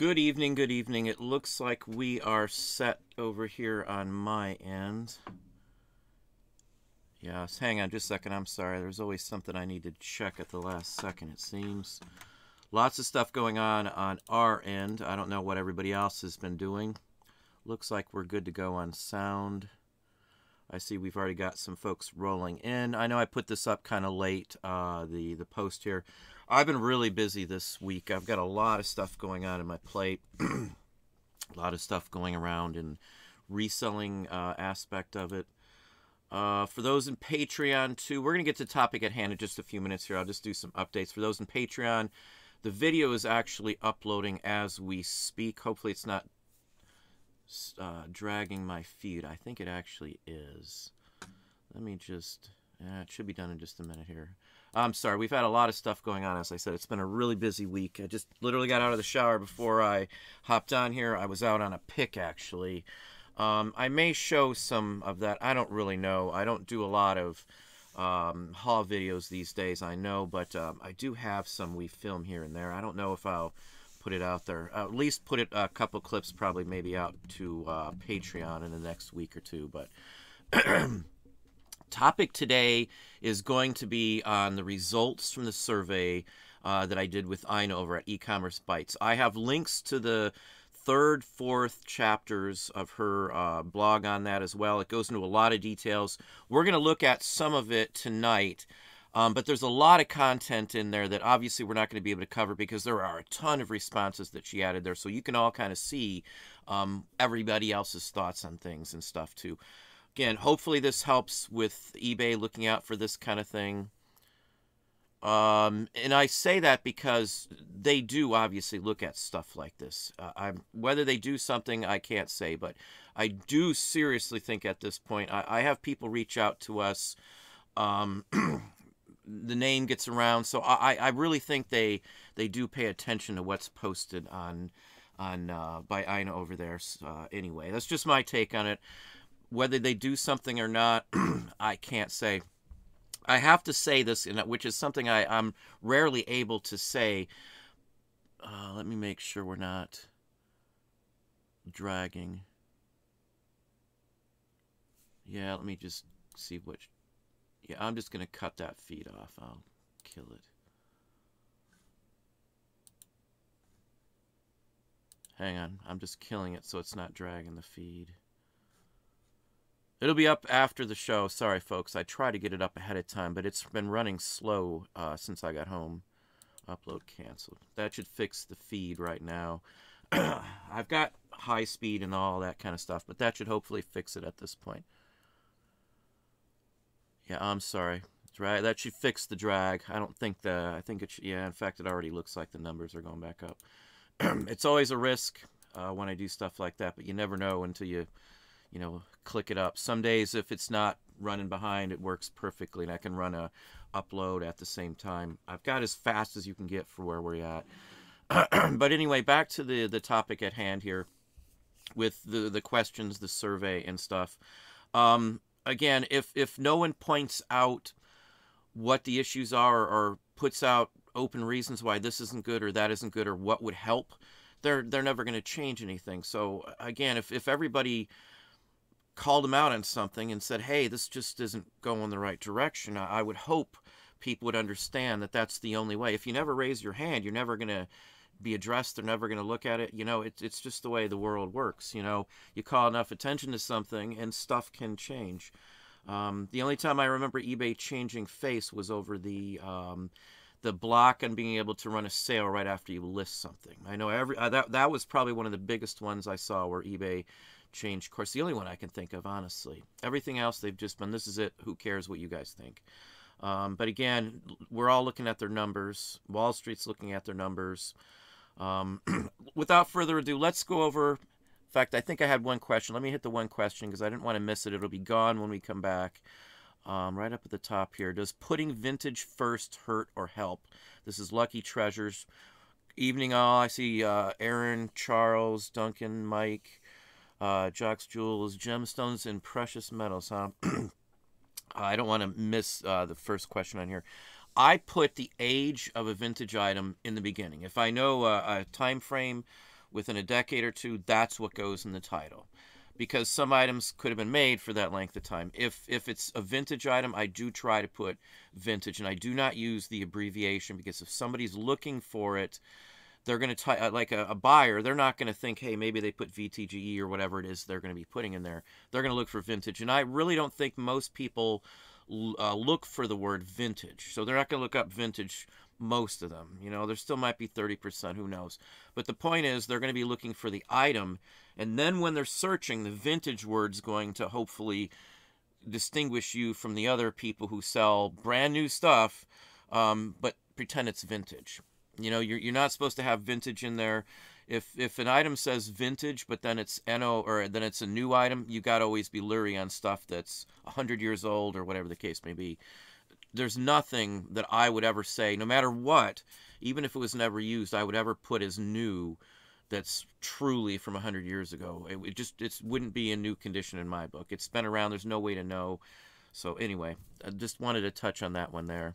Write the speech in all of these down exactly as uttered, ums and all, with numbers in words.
Good evening, good evening. It looks like we are set over here on my end. Yes, hang on just a second. I'm sorry. There's always something I need to check at the last second, it seems. Lots of stuff going on on our end. I don't know what everybody else has been doing. Looks like we're good to go on sound. I see we've already got some folks rolling in. I know I put this up kind of late, uh, the, the post here. I've been really busy this week. I've got a lot of stuff going on in my plate. A lot of stuff going around in reselling uh, aspect of it. Uh, for those in Patreon, too, we're going to get to the topic at hand in just a few minutes here. I'll just do some updates. For those in Patreon, the video is actually uploading as we speak. Hopefully it's not uh, dragging my feed. I think it actually is. Let me just... Yeah, it should be done in just a minute here. I'm sorry. We've had a lot of stuff going on. As I said, it's been a really busy week. I just literally got out of the shower before I hopped on here. I was out on a pick, actually. Um, I may show some of that. I don't really know. I don't do a lot of um, haul videos these days, I know, but um, I do have some we film here and there. I don't know if I'll put it out there. I'll at least put it a couple clips probably maybe out to uh, Patreon in the next week or two, but... Topic today is going to be on the results from the survey uh, that I did with Ina over at eCommerce Bytes. I have links to the third, fourth chapters of her uh, blog on that as well. It goes into a lot of details. We're going to look at some of it tonight, um, but there's a lot of content in there that obviously we're not going to be able to cover because there are a ton of responses that she added there. So you can all kind of see um, everybody else's thoughts on things and stuff too. Again, hopefully this helps with eBay looking out for this kind of thing. Um, and I say that because they do obviously look at stuff like this. Uh, I'm, whether they do something, I can't say. But I do seriously think at this point, I, I have people reach out to us. Um, the name gets around. So I, I really think they, they do pay attention to what's posted on, on uh, by Ina over there. Uh, anyway, that's just my take on it. Whether they do something or not, I can't say. I have to say this, which is something I, I'm rarely able to say. Uh, let me make sure we're not dragging. Yeah, let me just see which. Yeah, I'm just going to cut that feed off. I'll kill it. Hang on. I'm just killing it so it's not dragging the feed. It'll be up after the show. Sorry, folks. I try to get it up ahead of time, but it's been running slow uh, since I got home. Upload canceled. That should fix the feed right now. I've got high speed and all that kind of stuff, but that should hopefully fix it at this point. Yeah, I'm sorry. Drag. That should fix the drag. I don't think the... I think it should... Yeah, in fact, it already looks like the numbers are going back up. It's always a risk uh, when I do stuff like that, but you never know until you... you know, click it up. Some days if it's not running behind, it works perfectly, and I can run a upload at the same time. I've got as fast as you can get for where we're at. But anyway, back to the, the topic at hand here with the, the questions, the survey and stuff. Um, again, if, if no one points out what the issues are or puts out open reasons why this isn't good or that isn't good or what would help, they're, they're never going to change anything. So again, if, if everybody... called them out on something and said, hey, this just isn't going the right direction, I would hope people would understand that that's the only way. If you never raise your hand, you're never going to be addressed. They're never going to look at it. You know, it, it's just the way the world works. You know, you call enough attention to something and stuff can change. Um, the only time I remember eBay changing face was over the... Um, the block and being able to run a sale right after you list something. I know every uh, that, that was probably one of the biggest ones I saw where eBay changed course. The only one I can think of, honestly. Everything else, they've just been, this is it. Who cares what you guys think? Um, but again, we're all looking at their numbers. Wall Street's looking at their numbers. Um, without further ado, let's go over. In fact, I think I had one question. Let me hit the one question because I didn't want to miss it. It'll be gone when we come back. Um, right up at the top here. Does putting vintage first hurt or help? This is Lucky Treasures. Evening all. I see uh, Aaron, Charles, Duncan, Mike, uh, Jocks, Jewels, Gemstones, and Precious Metals. Huh? I don't want to miss uh, the first question on here. I put the age of a vintage item in the beginning. If I know uh, a time frame within a decade or two, that's what goes in the title. Because some items could have been made for that length of time. If, if it's a vintage item, I do try to put vintage, and I do not use the abbreviation, because if somebody's looking for it, they're going to, like a, a buyer, they're not going to think, hey, maybe they put V T G E or whatever it is they're going to be putting in there. They're going to look for vintage. And I really don't think most people uh, look for the word vintage. So they're not going to look up vintage, most of them. You know, there still might be thirty percent, who knows. But the point is, they're going to be looking for the item. And then when they're searching, the vintage word's going to hopefully distinguish you from the other people who sell brand new stuff, um, but pretend it's vintage. You know, you're, you're not supposed to have vintage in there. If, if an item says vintage, but then it's no, or then it's a new item, you got to always be leery on stuff that's one hundred years old or whatever the case may be. There's nothing that I would ever say, no matter what, even if it was never used, I would ever put as new that's truly from one hundred years ago. It, it just it wouldn't be in new condition in my book. It's been around. There's no way to know. So anyway, I just wanted to touch on that one there.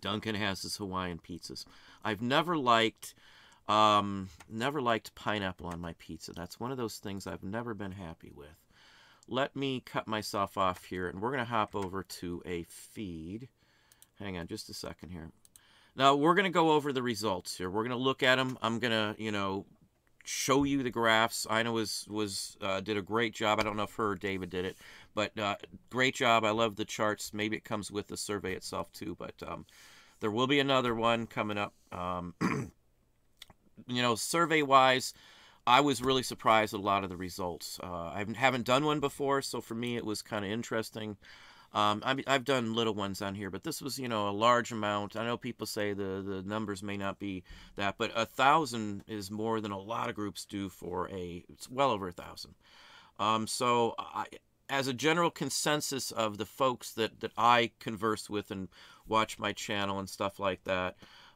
Duncan has his Hawaiian pizzas. I've never liked, um, never liked pineapple on my pizza. That's one of those things I've never been happy with. Let me cut myself off here, and we're going to hop over to a feed. Hang on just a second here. Now, we're going to go over the results here. We're going to look at them. I'm going to, you know, show you the graphs. Ina was, was, uh, did a great job. I don't know if her or David did it, but uh, great job. I love the charts. Maybe it comes with the survey itself too, but um, there will be another one coming up. Um, you know, survey-wise, I was really surprised at a lot of the results. Uh, I haven't done one before, so for me it was kind of interesting. Um, I mean, I've done little ones on here, but this was, you know, a large amount. I know people say the, the numbers may not be that, but a thousand is more than a lot of groups do for a, it's well over a thousand. Um, so I, as a general consensus of the folks that, that I converse with and watch my channel and stuff like that,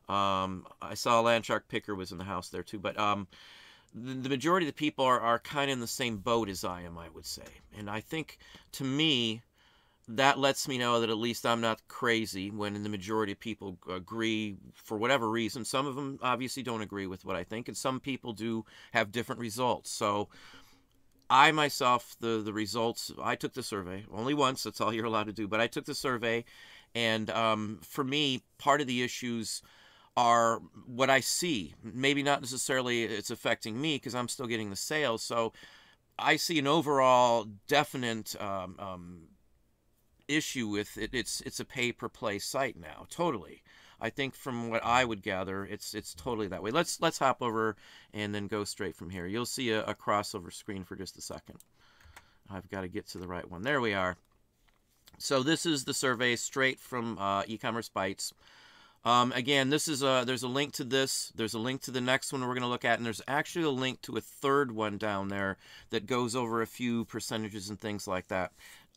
um, I saw Landshark Picker was in the house there too, but um, the majority of the people are, are kind of in the same boat as I am, I would say. And I think, to me, that lets me know that at least I'm not crazy when the majority of people agree for whatever reason. Some of them obviously don't agree with what I think, and some people do have different results. So I myself, the, the results, I took the survey only once. That's all you're allowed to do. But I took the survey, and um, for me, part of the issues are what I see. Maybe not necessarily it's affecting me because I'm still getting the sales. So I see an overall definite um, um, issue with it. It's it's a pay-per-play site now. Totally. I think from what I would gather, it's it's totally that way. Let's let's hop over and then go straight from here. You'll see a, a crossover screen for just a second. I've got to get to the right one. There we are. So this is the survey straight from uh, eCommerce Bytes. Um, again, this is a, there's a link to this, there's a link to the next one we're going to look at, and there's actually a link to a third one down there that goes over a few percentages and things like that.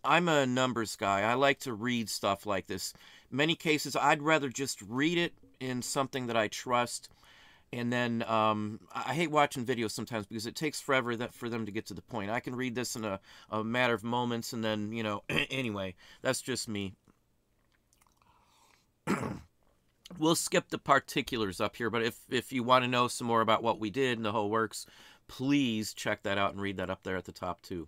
I'm a numbers guy. I like to read stuff like this. In many cases, I'd rather just read it in something that I trust. And then um, I hate watching videos sometimes because it takes forever that for them to get to the point. I can read this in a, a matter of moments, and then, you know, anyway, that's just me. We'll skip the particulars up here, but if, if you want to know some more about what we did and the whole works, please check that out and read that up there at the top too.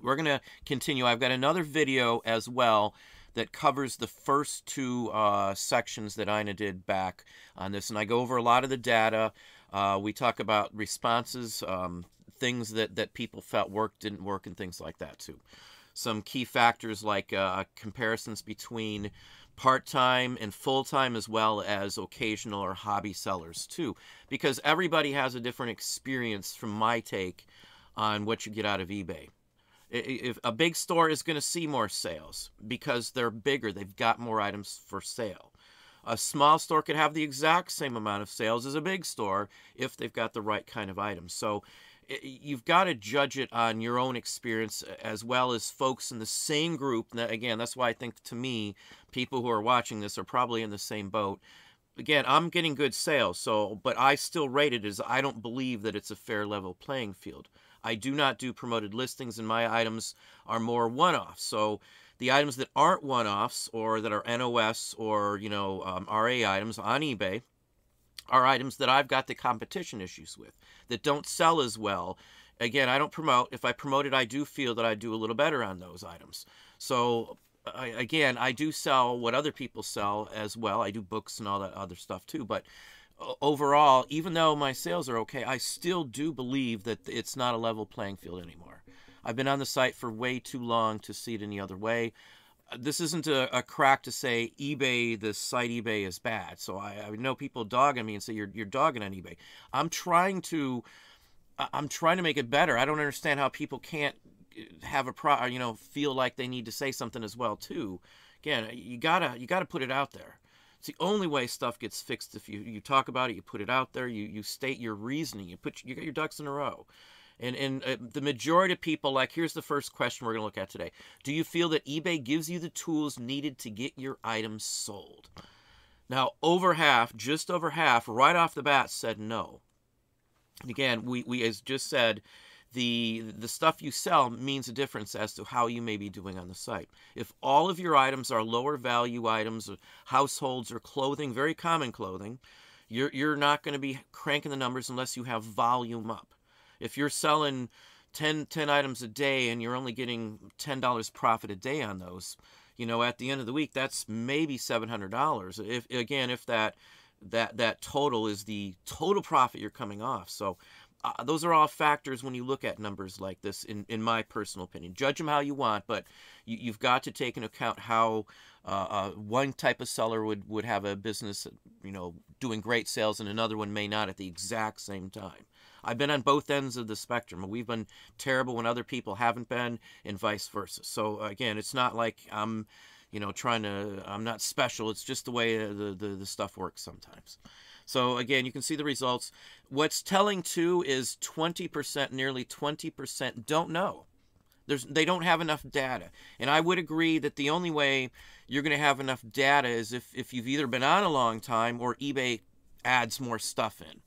We're going to continue. I've got another video as well that covers the first two uh, sections that Ina did back on this, and I go over a lot of the data. Uh, we talk about responses, um, things that, that people felt worked, didn't work, and things like that too. Some key factors like uh, comparisons between part-time and full-time, as well as occasional or hobby sellers too, because everybody has a different experience from my take on what you get out of eBay. If a big store is going to see more sales because they're bigger, they've got more items for sale. A small store could have the exact same amount of sales as a big store if they've got the right kind of items. So you've got to judge it on your own experience, as well as folks in the same group. And again, that's why I think, to me, people who are watching this are probably in the same boat. Again, I'm getting good sales, so, but I still rate it as I don't believe that it's a fair level playing field. I do not do promoted listings, and my items are more one-offs. So the items that aren't one-offs, or that are N O S, or, you know, um, R A items on eBay, are items that I've got the competition issues with, that don't sell as well. Again, I don't promote. If I promote it, I do feel that I do a little better on those items. So I, again, I do sell what other people sell as well. I do books and all that other stuff too. But overall, even though my sales are okay, I still do believe that it's not a level playing field anymore. I've been on the site for way too long to see it any other way. This isn't a, a crack to say eBay, this site eBay is bad. So I, I know people dog on me and say, you're, you're dogging on eBay. I'm trying to, I'm trying to make it better. I don't understand how people can't have a pro, you know, feel like they need to say something as well too. Again, you gotta, you gotta put it out there. It's the only way stuff gets fixed. If you, you talk about it, you put it out there, you, you state your reasoning, you put, you got your ducks in a row. And, and uh, the majority of people, like, here's the first question we're going to look at today. Do you feel that eBay gives you the tools needed to get your items sold? Now, over half, just over half, right off the bat said no. And again, we, we as just said, the, the stuff you sell means a difference as to how you may be doing on the site. If all of your items are lower value items, households or clothing, very common clothing, you're, you're not going to be cranking the numbers unless you have volume up. If you're selling ten, ten items a day and you're only getting ten dollars profit a day on those, you know, at the end of the week, that's maybe seven hundred dollars. If, again, if that, that, that total is the total profit you're coming off. So uh, those are all factors when you look at numbers like this, in, in my personal opinion. Judge them how you want, but you, you've got to take into account how uh, uh, one type of seller would, would have a business, you know, doing great sales and another one may not at the exact same time. I've been on both ends of the spectrum. We've been terrible when other people haven't been, and vice versa. So again, it's not like I'm, you know, trying to, I'm not special. It's just the way the, the, the stuff works sometimes. So again, you can see the results. What's telling too is twenty percent, nearly twenty percent don't know. There's, they don't have enough data. And I would agree that the only way you're going to have enough data is if, if you've either been on a long time or eBay adds more stuff in.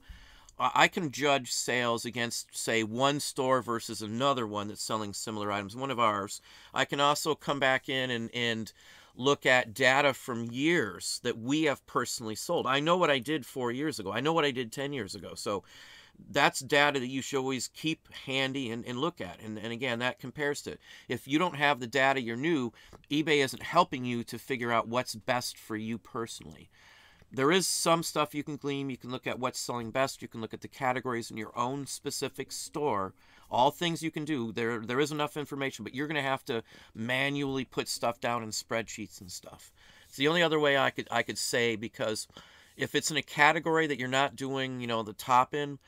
I can judge sales against, say, one store versus another one that's selling similar items, one of ours. I can also come back in and, and look at data from years that we have personally sold. I know what I did four years ago. I know what I did ten years ago. So that's data that you should always keep handy and, and look at. And, and again, that compares to it. If you don't have the data, you're new, eBay isn't helping you to figure out what's best for you personally. There is some stuff you can glean. You can look at what's selling best. You can look at the categories in your own specific store. All things you can do. There, there is enough information, but you're going to have to manually put stuff down in spreadsheets and stuff. It's the only other way I could, I could say, because if it's in a category that you're not doing, you know, the top in,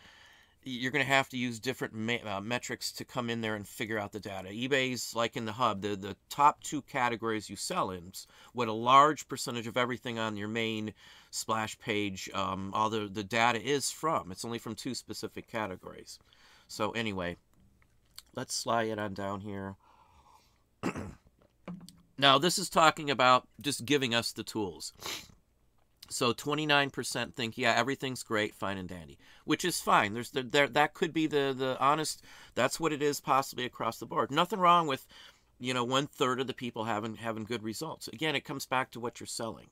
you're going to have to use different me uh, metrics to come in there and figure out the data. eBay's like in the hub, the, the top two categories you sell in, what a large percentage of everything on your main splash page, um, all the, the data is from. It's only from two specific categories. So anyway, let's slide it on down here. Now, this is talking about just giving us the tools. So twenty-nine percent think, yeah, everything's great, fine and dandy, which is fine. There's the, there, that could be the, the honest, that's what it is possibly across the board. Nothing wrong with, you know, one third of the people having, having good results. Again, it comes back to what you're selling.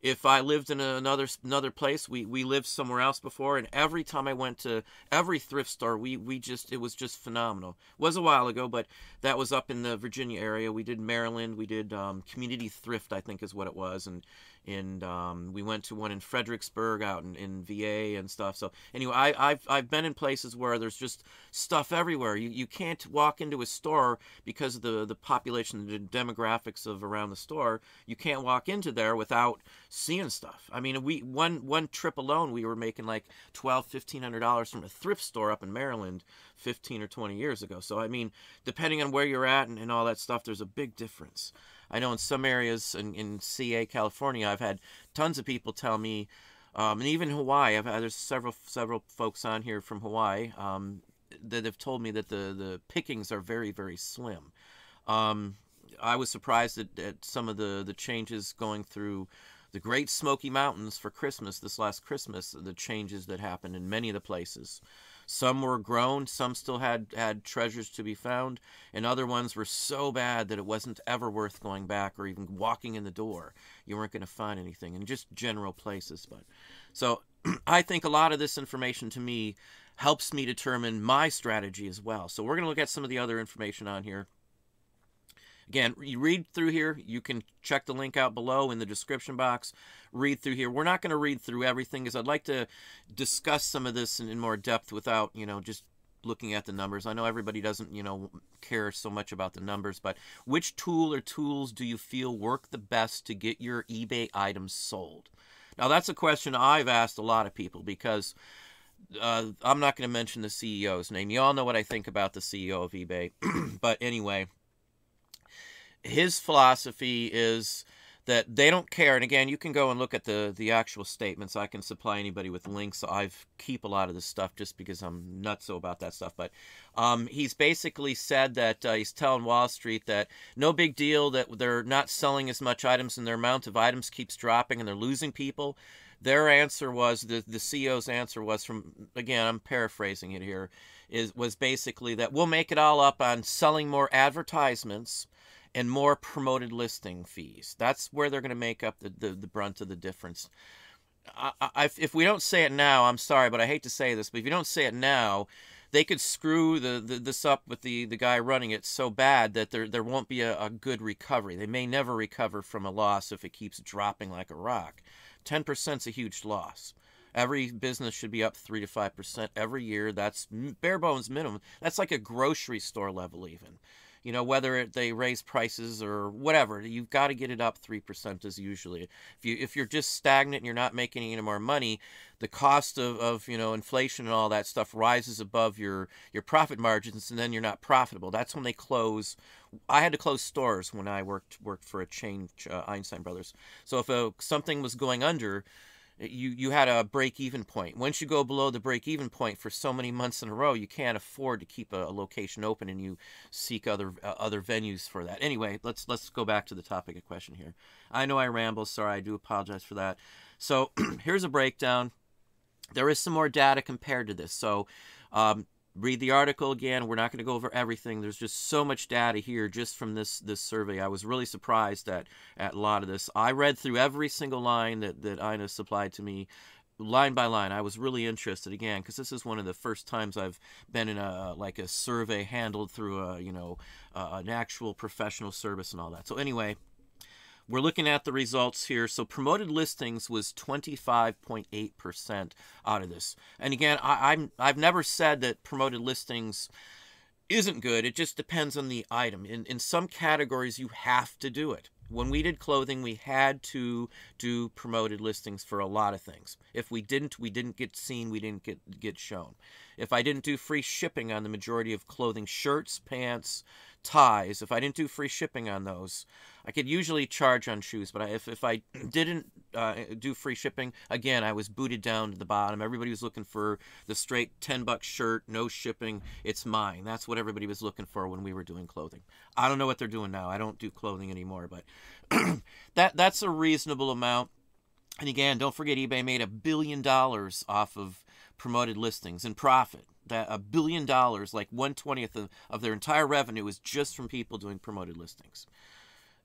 If I lived in another, another place, we, we lived somewhere else before, and every time I went to every thrift store, we, we just, it was just phenomenal. It was a while ago, but that was up in the Virginia area. We did Maryland. We did um, Community Thrift, I think is what it was. And, and um, we went to one in Fredericksburg out in, in V A and stuff. So anyway, I, I've, I've been in places where there's just stuff everywhere. You, you can't walk into a store because of the, the population, the demographics of around the store. You can't walk into there without seeing stuff. I mean, we one one trip alone, we were making like twelve, fifteen hundred dollars from a thrift store up in Maryland, fifteen or twenty years ago. So I mean, depending on where you're at and, and all that stuff, there's a big difference. I know in some areas in, in C A, California, I've had tons of people tell me, um, and even Hawaii. I've had, there's several several folks on here from Hawaii um, that have told me that the the pickings are very very slim. Um, I was surprised at, at some of the the changes going through the Great Smoky Mountains for Christmas, this last Christmas, the changes that happened in many of the places. Some were grown, some still had, had treasures to be found, and other ones were so bad that it wasn't ever worth going back or even walking in the door. You weren't going to find anything, in just general places. But so I think a lot of this information to me helps me determine my strategy as well. So we're going to look at some of the other information on here. Again, you read through here. You can check the link out below in the description box. Read through here. We're not going to read through everything because I'd like to discuss some of this in, in more depth without, you know, just looking at the numbers. I know everybody doesn't, you know, care so much about the numbers, but which tool or tools do you feel work the best to get your eBay items sold? Now, that's a question I've asked a lot of people because uh, I'm not going to mention the C E O's name. You all know what I think about the C E O of eBay, but anyway, his philosophy is that they don't care. And again, you can go and look at the, the actual statements. I can supply anybody with links. So I keep a lot of this stuff just because I'm nutso about that stuff. But um, he's basically said that uh, he's telling Wall Street that no big deal that they're not selling as much items and their amount of items keeps dropping and they're losing people. Their answer was, the, the C E O's answer was from, again, I'm paraphrasing it here, is was basically that we'll make it all up on selling more advertisements and more promoted listing fees. That's where they're going to make up the, the, the brunt of the difference. I, I, if we don't say it now, I'm sorry, but I hate to say this, but if you don't say it now, they could screw the, the, this up with the, the guy running it so bad that there, there won't be a, a good recovery. They may never recover from a loss if it keeps dropping like a rock. ten percent is a huge loss. Every business should be up three to five percent every year. That's bare bones minimum. That's like a grocery store level even. You know, whether it, they raise prices or whatever, you've got to get it up three percent as usually. If, you, if you're just stagnant and you're not making any more money, the cost of, of, you know, inflation and all that stuff rises above your, your profit margins, and then you're not profitable. That's when they close. I had to close stores when I worked, worked for a chain, uh, Einstein Brothers. So if a, something was going under, you, you had a break-even point. Once you go below the break-even point for so many months in a row, you can't afford to keep a, a location open, and you seek other uh, other venues for that. Anyway, let's let's go back to the topic of question here. I know I ramble. Sorry, I do apologize for that. So here's a breakdown. There is some more data compared to this. So um, read the article again. We're not going to go over everything. There's just so much data here just from this this survey. I was really surprised at, at a lot of this. I read through every single line that, that Ina supplied to me, line by line. I was really interested, again, because this is one of the first times I've been in a, like a survey handled through a, you know, uh, an actual professional service and all that. So anyway, we're looking at the results here. So promoted listings was twenty-five point eight percent out of this. And again, I, I'm, I've never said that promoted listings isn't good. It just depends on the item. In, in some categories, you have to do it. When we did clothing, we had to do promoted listings for a lot of things. If we didn't, we didn't get seen, we didn't get, get shown. If I didn't do free shipping on the majority of clothing, shirts, pants, ties, if I didn't do free shipping on those, I could usually charge on shoes, but if, if I didn't uh, do free shipping, again, I was booted down to the bottom. Everybody was looking for the straight ten buck shirt, no shipping, it's mine. That's what everybody was looking for when we were doing clothing. I don't know what they're doing now. I don't do clothing anymore, but that that's a reasonable amount. And again, don't forget eBay made a billion dollars off of promoted listings in profit. That a billion dollars, like one twentieth of, of their entire revenue is just from people doing promoted listings.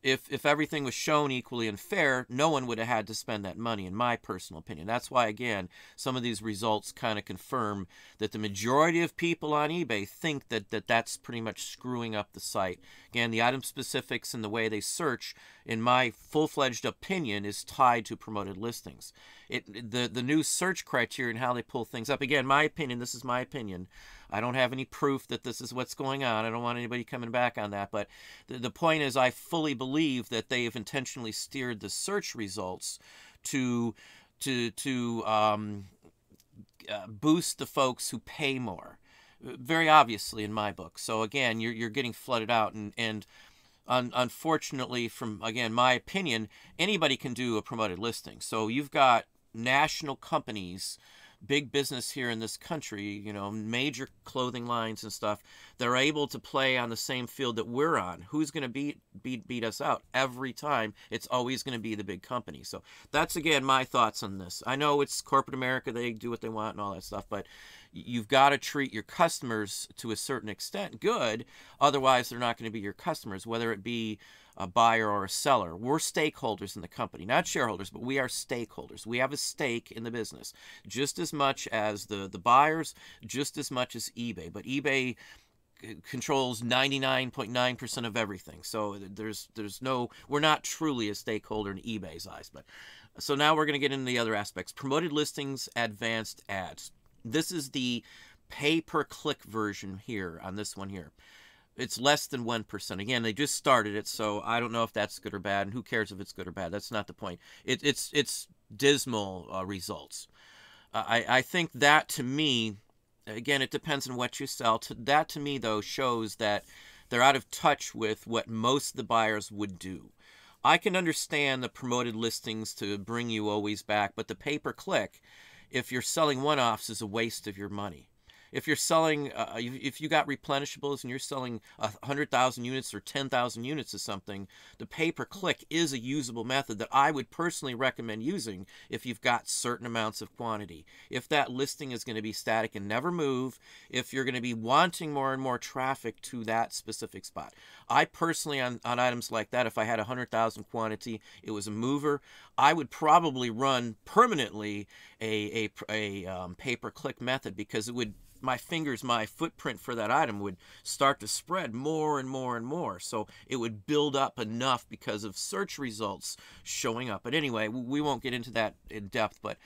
If, if everything was shown equally and fair, no one would have had to spend that money, in my personal opinion. That's why, again, some of these results kind of confirm that the majority of people on eBay think that, that that's pretty much screwing up the site. Again, the item specifics and the way they search, in my full-fledged opinion, is tied to promoted listings. It, the, the new search criteria and how they pull things up. Again, my opinion, this is my opinion. I don't have any proof that this is what's going on. I don't want anybody coming back on that. But the, the point is, I fully believe that they have intentionally steered the search results to to to um, uh, boost the folks who pay more. Very obviously, in my book. So again, you're you're getting flooded out, and and un, unfortunately, from again my opinion, anybody can do a promoted listing. So you've got national companies big business here in this country, you know, major clothing lines and stuff, they're able to play on the same field that we're on. Who's going to beat, beat, beat us out every time? It's always going to be the big company. So that's, again, my thoughts on this. I know it's corporate America. They do what they want and all that stuff, but you've got to treat your customers to a certain extent good. Otherwise, they're not going to be your customers, whether it be a buyer or a seller. We're stakeholders in the company, not shareholders, but we are stakeholders. We have a stake in the business, just as much as the, the buyers, just as much as eBay. But eBay controls ninety-nine point nine percent of everything. So there's there's no, we're not truly a stakeholder in eBay's eyes. But so now we're going to get into the other aspects. Promoted listings, advanced ads. This is the pay-per-click version here on this one here. It's less than one percent. Again, they just started it, so I don't know if that's good or bad, and who cares if it's good or bad. That's not the point. It, it's, it's dismal uh, results. Uh, I, I think that, to me, again, it depends on what you sell. To, that, to me, though, shows that they're out of touch with what most of the buyers would do. I can understand the promoted listings to bring you always back, but the pay-per-click, if you're selling one-offs, is a waste of your money. If you're selling, uh, if you got replenishables and you're selling one hundred thousand units or ten thousand units of something, the pay-per-click is a usable method that I would personally recommend using if you've got certain amounts of quantity. If that listing is going to be static and never move, if you're going to be wanting more and more traffic to that specific spot. I personally, on, on items like that, if I had one hundred thousand quantity, it was a mover, I would probably run permanently a, a, a um, pay-per-click method, because it would, my fingers, my footprint for that item would start to spread more and more and more. So it would build up enough because of search results showing up. But anyway, we won't get into that in depth. But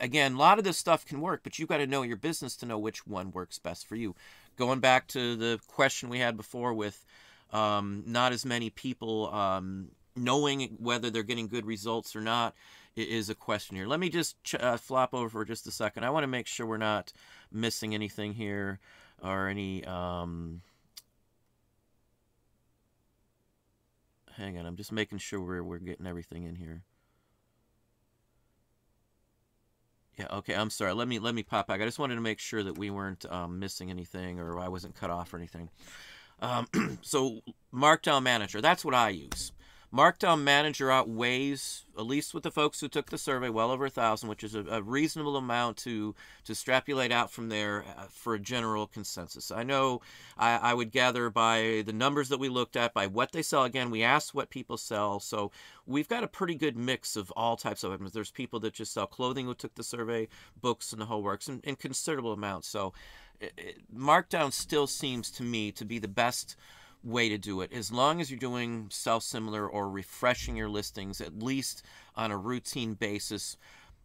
again, a lot of this stuff can work, but you've got to know your business to know which one works best for you. Going back to the question we had before with um, not as many people um, knowing whether they're getting good results or not, is a question here. Let me just ch uh, flop over for just a second. I want to make sure we're not missing anything here or any... Um... Hang on, I'm just making sure we're, we're getting everything in here. Yeah, okay, I'm sorry. Let me, let me pop back. I just wanted to make sure that we weren't um, missing anything or I wasn't cut off or anything. Um, so, Markdown Manager, that's what I use. Markdown Manager outweighs, at least with the folks who took the survey, well over a thousand, which is a, a reasonable amount to to extrapolate out from there for a general consensus. I know I, I would gather by the numbers that we looked at, by what they sell. Again, we asked what people sell, so we've got a pretty good mix of all types of items. There's people that just sell clothing who took the survey, books and the whole works, in, in considerable amounts. So it, it, Markdown still seems to me to be the best way to do it, as long as you're doing self-similar or refreshing your listings at least on a routine basis.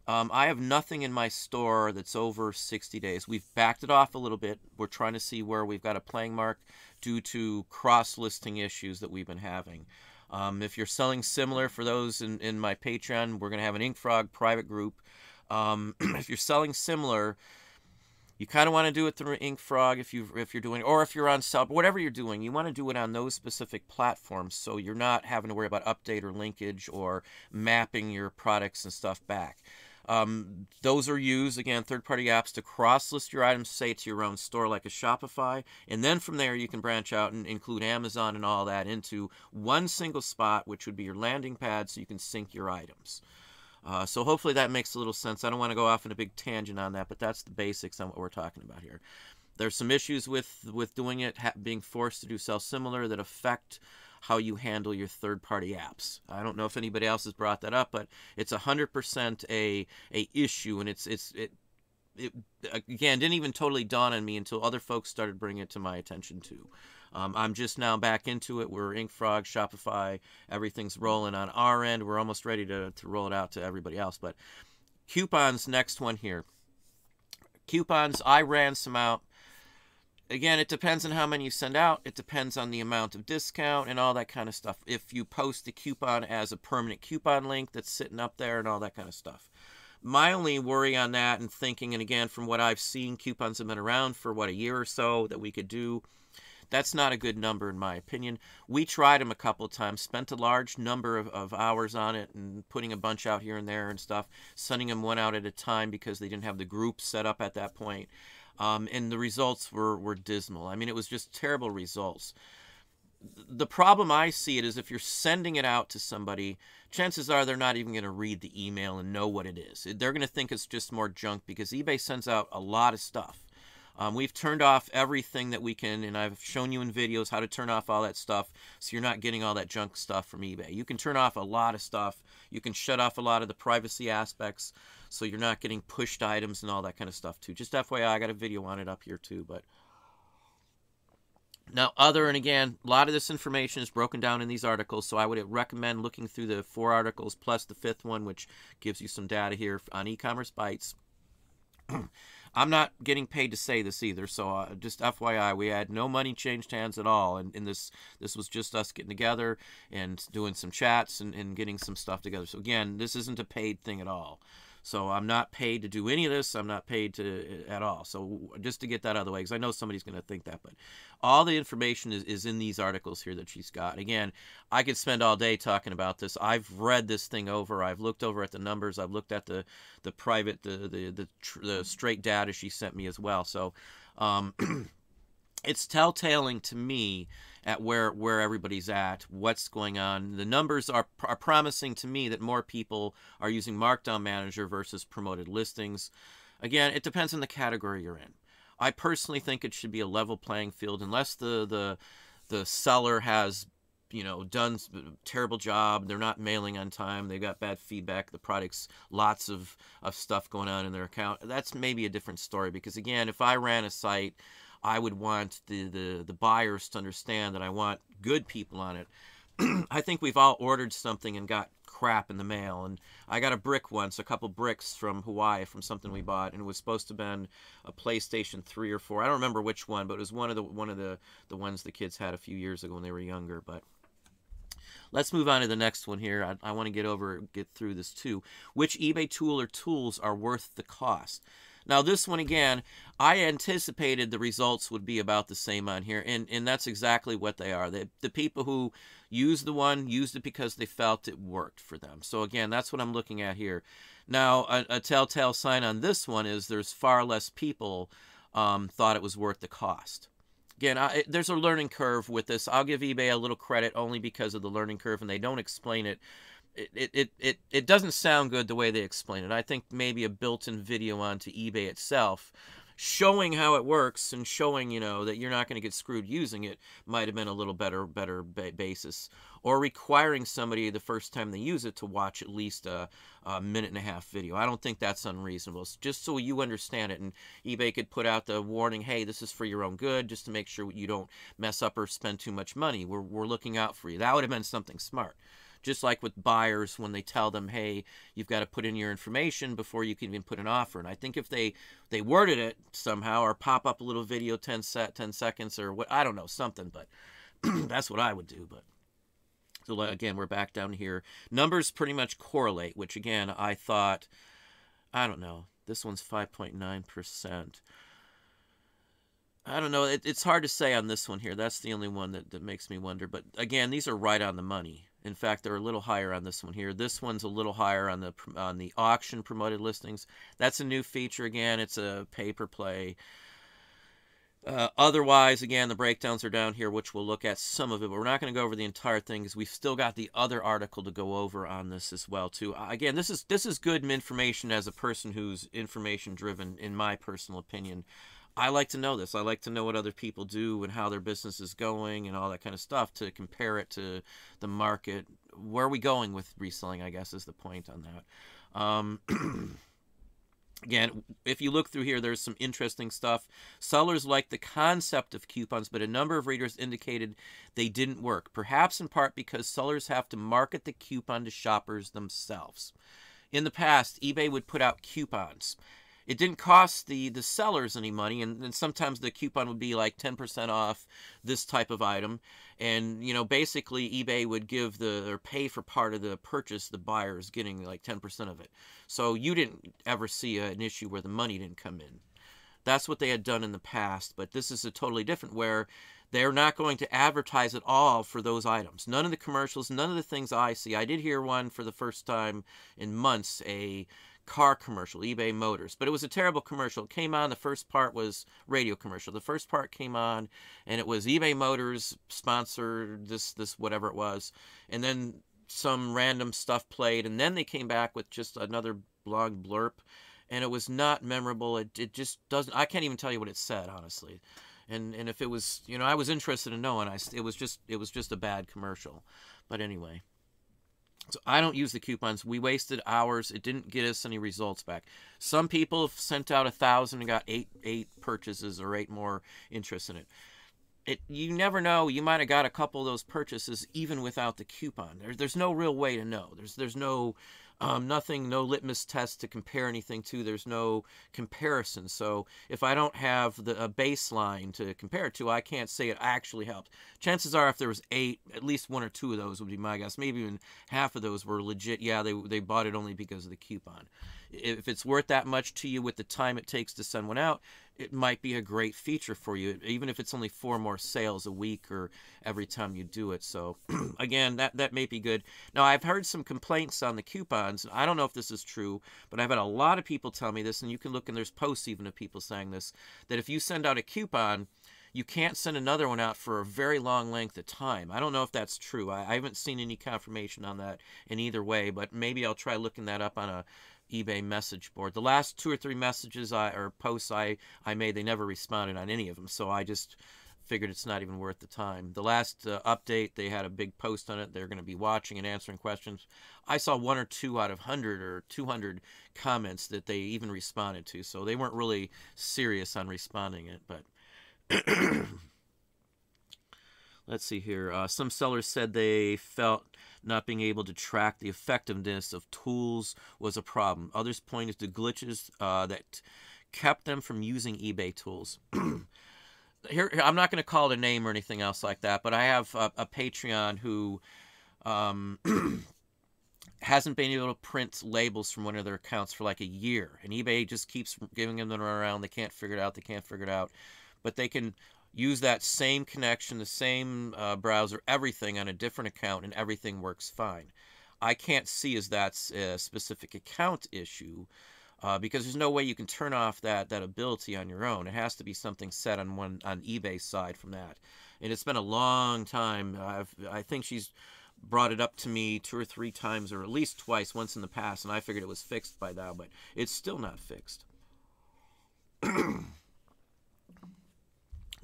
um, I have nothing in my store that's over sixty days. We've backed it off a little bit. We're trying to see where we've got a playing mark due to cross-listing issues that we've been having. Um, if you're selling similar, for those in, in my Patreon, we're gonna have an Ink Frog private group. Um, if you're selling similar, you kind of want to do it through Ink Frog if you if you're doing, or if you're on Sell, whatever you're doing, you want to do it on those specific platforms, so you're not having to worry about update or linkage or mapping your products and stuff back. Um, those are used, again, third-party apps to cross-list your items, say, to your own store like a Shopify, and then from there you can branch out and include Amazon and all that into one single spot, which would be your landing pad, so you can sync your items. Uh, so hopefully that makes a little sense. I don't want to go off in a big tangent on that, but that's the basics on what we're talking about here. There's some issues with, with doing it, ha being forced to do self-similar, that affect how you handle your third-party apps. I don't know if anybody else has brought that up, but it's one hundred percent a, a issue, and it's, it's, it, it, again, didn't even totally dawn on me until other folks started bringing it to my attention, too. Um, I'm just now back into it. We're Ink Frog, Shopify, everything's rolling on our end. We're almost ready to, to roll it out to everybody else. But coupons, next one here. Coupons, I ran some out. Again, it depends on how many you send out. It depends on the amount of discount and all that kind of stuff. If you post the coupon as a permanent coupon link that's sitting up there and all that kind of stuff. My only worry on that, and thinking, and again, from what I've seen, coupons have been around for, what, a year or so that we could do. That's not a good number in my opinion. We tried them a couple of times, spent a large number of, of hours on it and putting a bunch out here and there and stuff, sending them one out at a time because they didn't have the group set up at that point. Um, and the results were, were dismal. I mean, it was just terrible results. The problem I see it is if you're sending it out to somebody, chances are they're not even going to read the email and know what it is. They're going to think it's just more junk because eBay sends out a lot of stuff. Um, we've turned off everything that we can, and I've shown you in videos how to turn off all that stuff so you're not getting all that junk stuff from eBay. You can turn off a lot of stuff. You can shut off a lot of the privacy aspects so you're not getting pushed items and all that kind of stuff too. Just F Y I, I got a video on it up here too, but... Now, other and again, a lot of this information is broken down in these articles, so I would recommend looking through the four articles plus the fifth one, which gives you some data here on eCommerce Bytes. I'm not getting paid to say this either, so uh, just F Y I, we had no money changed hands at all, and, and this this was just us getting together and doing some chats and, and getting some stuff together. So again, this isn't a paid thing at all. So I'm not paid to do any of this. I'm not paid to at all. So just to get that out of the way, because I know somebody's going to think that. But all the information is, is in these articles here that she's got. Again, I could spend all day talking about this. I've read this thing over. I've looked over at the numbers. I've looked at the the private, the the the, tr the straight data she sent me as well. So um, it's telltaling to me at where where everybody's at, what's going on. The numbers are, are promising to me that more people are using Markdown Manager versus promoted listings. Again, it depends on the category you're in. I personally think it should be a level playing field unless the the the seller has, you know, done a terrible job. They're not mailing on time. They've got bad feedback. The product's lots of, of stuff going on in their account. That's maybe a different story because, again, if I ran a site, I would want the, the, the buyers to understand that I want good people on it. I think we've all ordered something and got crap in the mail. And I got a brick once, a couple bricks from Hawaii from something we bought, and it was supposed to have been a PlayStation three or four. I don't remember which one, but it was one of the one of the, the ones the kids had a few years ago when they were younger. But let's move on to the next one here. I, I want to get over get through this too. Which eBay tool or tools are worth the cost? Now this one, again, I anticipated the results would be about the same on here, and, and that's exactly what they are. They, the people who used the one used it because they felt it worked for them. So again, that's what I'm looking at here. Now, a, a telltale sign on this one is there's far less people um, thought it was worth the cost. Again, I, there's a learning curve with this. I'll give eBay a little credit only because of the learning curve, and they don't explain it. It, it, it, it doesn't sound good the way they explain it. I think maybe a built-in video onto eBay itself showing how it works and showing, you know, that you're not going to get screwed using it might have been a little better better basis. Or requiring somebody the first time they use it to watch at least a, a minute and a half video. I don't think that's unreasonable. It's just so you understand it. And eBay could put out the warning, hey, this is for your own good, just to make sure you don't mess up or spend too much money. We're, we're looking out for you. That would have been something smart. Just like with buyers when they tell them, hey, you've got to put in your information before you can even put an offer. And I think if they, they worded it somehow or pop up a little video, ten seconds or what, I don't know, something, but that's what I would do. But so again, we're back down here. Numbers pretty much correlate, which again, I thought, I don't know, this one's five point nine percent. I don't know, it, it's hard to say on this one here. That's the only one that, that makes me wonder. But again, these are right on the money. In fact, they're a little higher on this one here. This one's a little higher on the on the auction promoted listings. That's a new feature again. It's a pay-per-play. Uh, otherwise, again, the breakdowns are down here, which we'll look at some of it, but we're not going to go over the entire thing because we've still got the other article to go over on this as well, too. Uh, again, this is this is good information as a person who's information-driven, in my personal opinion. I like to know this. I like to know what other people do and how their business is going and all that kind of stuff to compare it to the market. Where are we going with reselling, I guess, is the point on that. Um, again, if you look through here, there's some interesting stuff. Sellers like the concept of coupons, but a number of readers indicated they didn't work, perhaps in part because sellers have to market the coupon to shoppers themselves. In the past, eBay would put out coupons. It didn't cost the, the sellers any money, and, and sometimes the coupon would be like ten percent off this type of item. And, you know, basically eBay would give the, or pay for part of the purchase, the buyers getting like ten percent of it. So you didn't ever see a, an issue where the money didn't come in. That's what they had done in the past, but this is a totally different where They're not going to advertise at all for those items. None of the commercials, none of the things I see. I did hear one for the first time in months, a car commercial, eBay Motors, but it was a terrible commercial. It came on, the first part was radio commercial. The first part came on and it was eBay Motors sponsored this, this, whatever it was. And then some random stuff played. And then they came back with just another blog blurb and it was not memorable. It, it just doesn't, I can't even tell you what it said, honestly. And, and if it was, you know, I was interested in knowing, I, it was just, it was just a bad commercial. But anyway, so I don't use the coupons. We wasted hours. It didn't get us any results back. Some people have sent out a thousand and got eight, eight purchases or eight more interest in it. It, you never know. You might've got a couple of those purchases even without the coupon. There, there's no real way to know. There's, there's no, um, nothing, no litmus test to compare anything to. There's no comparison. So if I don't have the a baseline to compare it to, I can't say it actually helped. Chances are if there was eight, at least one or two of those would be my guess. Maybe even half of those were legit. Yeah, they, they bought it only because of the coupon. If it's worth that much to you with the time it takes to send one out, it might be a great feature for you, even if it's only four more sales a week or every time you do it. So again, that, that may be good. Now, I've heard some complaints on the coupons. I don't know if this is true, but I've had a lot of people tell me this, and you can look, and there's posts even of people saying this, that if you send out a coupon, you can't send another one out for a very long length of time. I don't know if that's true. I, I haven't seen any confirmation on that in either way, but maybe I'll try looking that up on a eBay message board. The last two or three messages I or posts I I made, they never responded on any of them, so I just figured it's not even worth the time. The last uh, update, they had a big post on it. They're going to be watching and answering questions. I saw one or two out of one hundred or two hundred comments that they even responded to, so they weren't really serious on responding it, but let's see here. Uh, some sellers said they felt not being able to track the effectiveness of tools was a problem. Others pointed to glitches uh, that kept them from using eBay tools. here, here, I'm not going to call it a name or anything else like that, but I have a, a Patreon who um, hasn't been able to print labels from one of their accounts for like a year. And eBay just keeps giving them the runaround. They can't figure it out. They can't figure it out. But they can use that same connection, the same uh, browser, everything on a different account, and everything works fine. I can't see as that's a specific account issue uh, because there's no way you can turn off that that ability on your own. It has to be something set on one on eBay's side from that. And it's been a long time. I've, I think she's brought it up to me two or three times, or at least twice, once in the past, and I figured it was fixed by now, but it's still not fixed.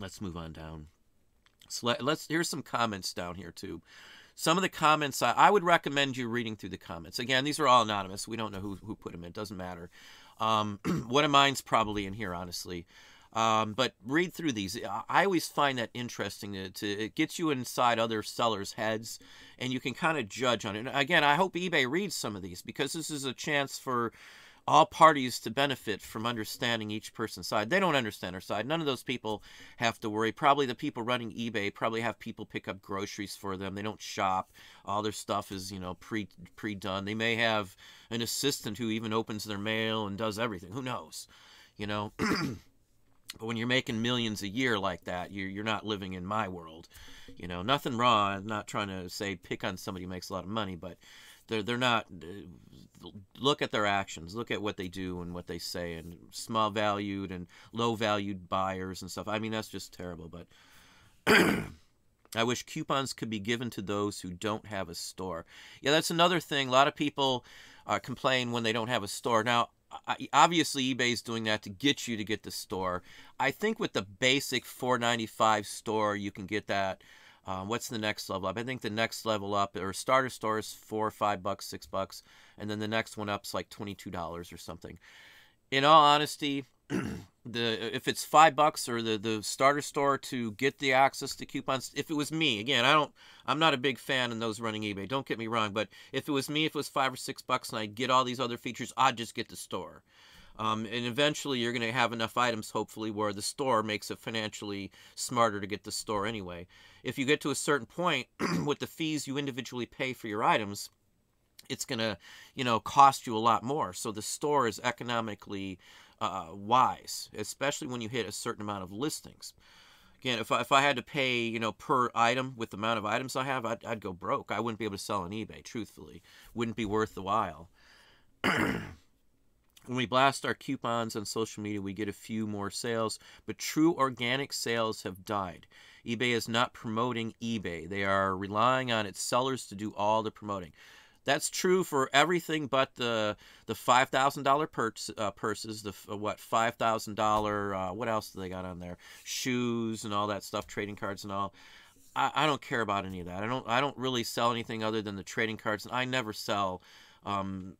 Let's move on down. So let, let's, here's some comments down here too. Some of the comments, I, I would recommend you reading through the comments. Again, these are all anonymous. We don't know who, who put them in. It doesn't matter. Um, one of mine's probably in here, honestly. Um, but read through these. I always find that interesting. To, to, it gets you inside other sellers' heads, and you can kind of judge on it. And again, I hope eBay reads some of these because this is a chance for all parties to benefit from understanding each person's side. They don't understand our side. None of those people have to worry. Probably the people running eBay probably have people pick up groceries for them. They don't shop. All their stuff is, you know, pre, pre-done. They may have an assistant who even opens their mail and does everything. Who knows? You know? But when you're making millions a year like that, you're, you're not living in my world. You know, nothing wrong. I'm not trying to say pick on somebody who makes a lot of money, but They're, they're not, look at their actions, look at what they do and what they say, and small valued and low valued buyers and stuff. I mean, that's just terrible, but I wish coupons could be given to those who don't have a store. Yeah, that's another thing. A lot of people uh, complain when they don't have a store. Now, I, obviously eBay's doing that to get you to get the store. I think with the basic four ninety-five store, you can get that. Uh, what's the next level up? I think the next level up or starter store is four or five bucks, six bucks. And then the next one up's like twenty-two dollars or something. In all honesty, the if it's five bucks or the, the starter store to get the access to coupons, if it was me, again, I don't, I'm not a big fan of those running eBay. Don't get me wrong. But if it was me, if it was five or six bucks and I get all these other features, I'd just get the store. Um, and eventually you're going to have enough items, hopefully, where the store makes it financially smarter to get the store anyway. If you get to a certain point with the fees you individually pay for your items, it's going to, you know, cost you a lot more. So the store is economically uh, wise, especially when you hit a certain amount of listings. Again, if I, if I had to pay, you know, per item with the amount of items I have, I'd, I'd go broke. I wouldn't be able to sell on eBay, truthfully. Wouldn't be worth the while. When we blast our coupons on social media, we get a few more sales, but true organic sales have died. eBay is not promoting eBay. They are relying on its sellers to do all the promoting. That's true for everything but the the five thousand dollar purse, uh, purses, the uh, what, five thousand dollar, uh, what else do they got on there? Shoes and all that stuff, trading cards and all. I, I don't care about any of that. I don't, I don't really sell anything other than the trading cards, and I never sell... Um,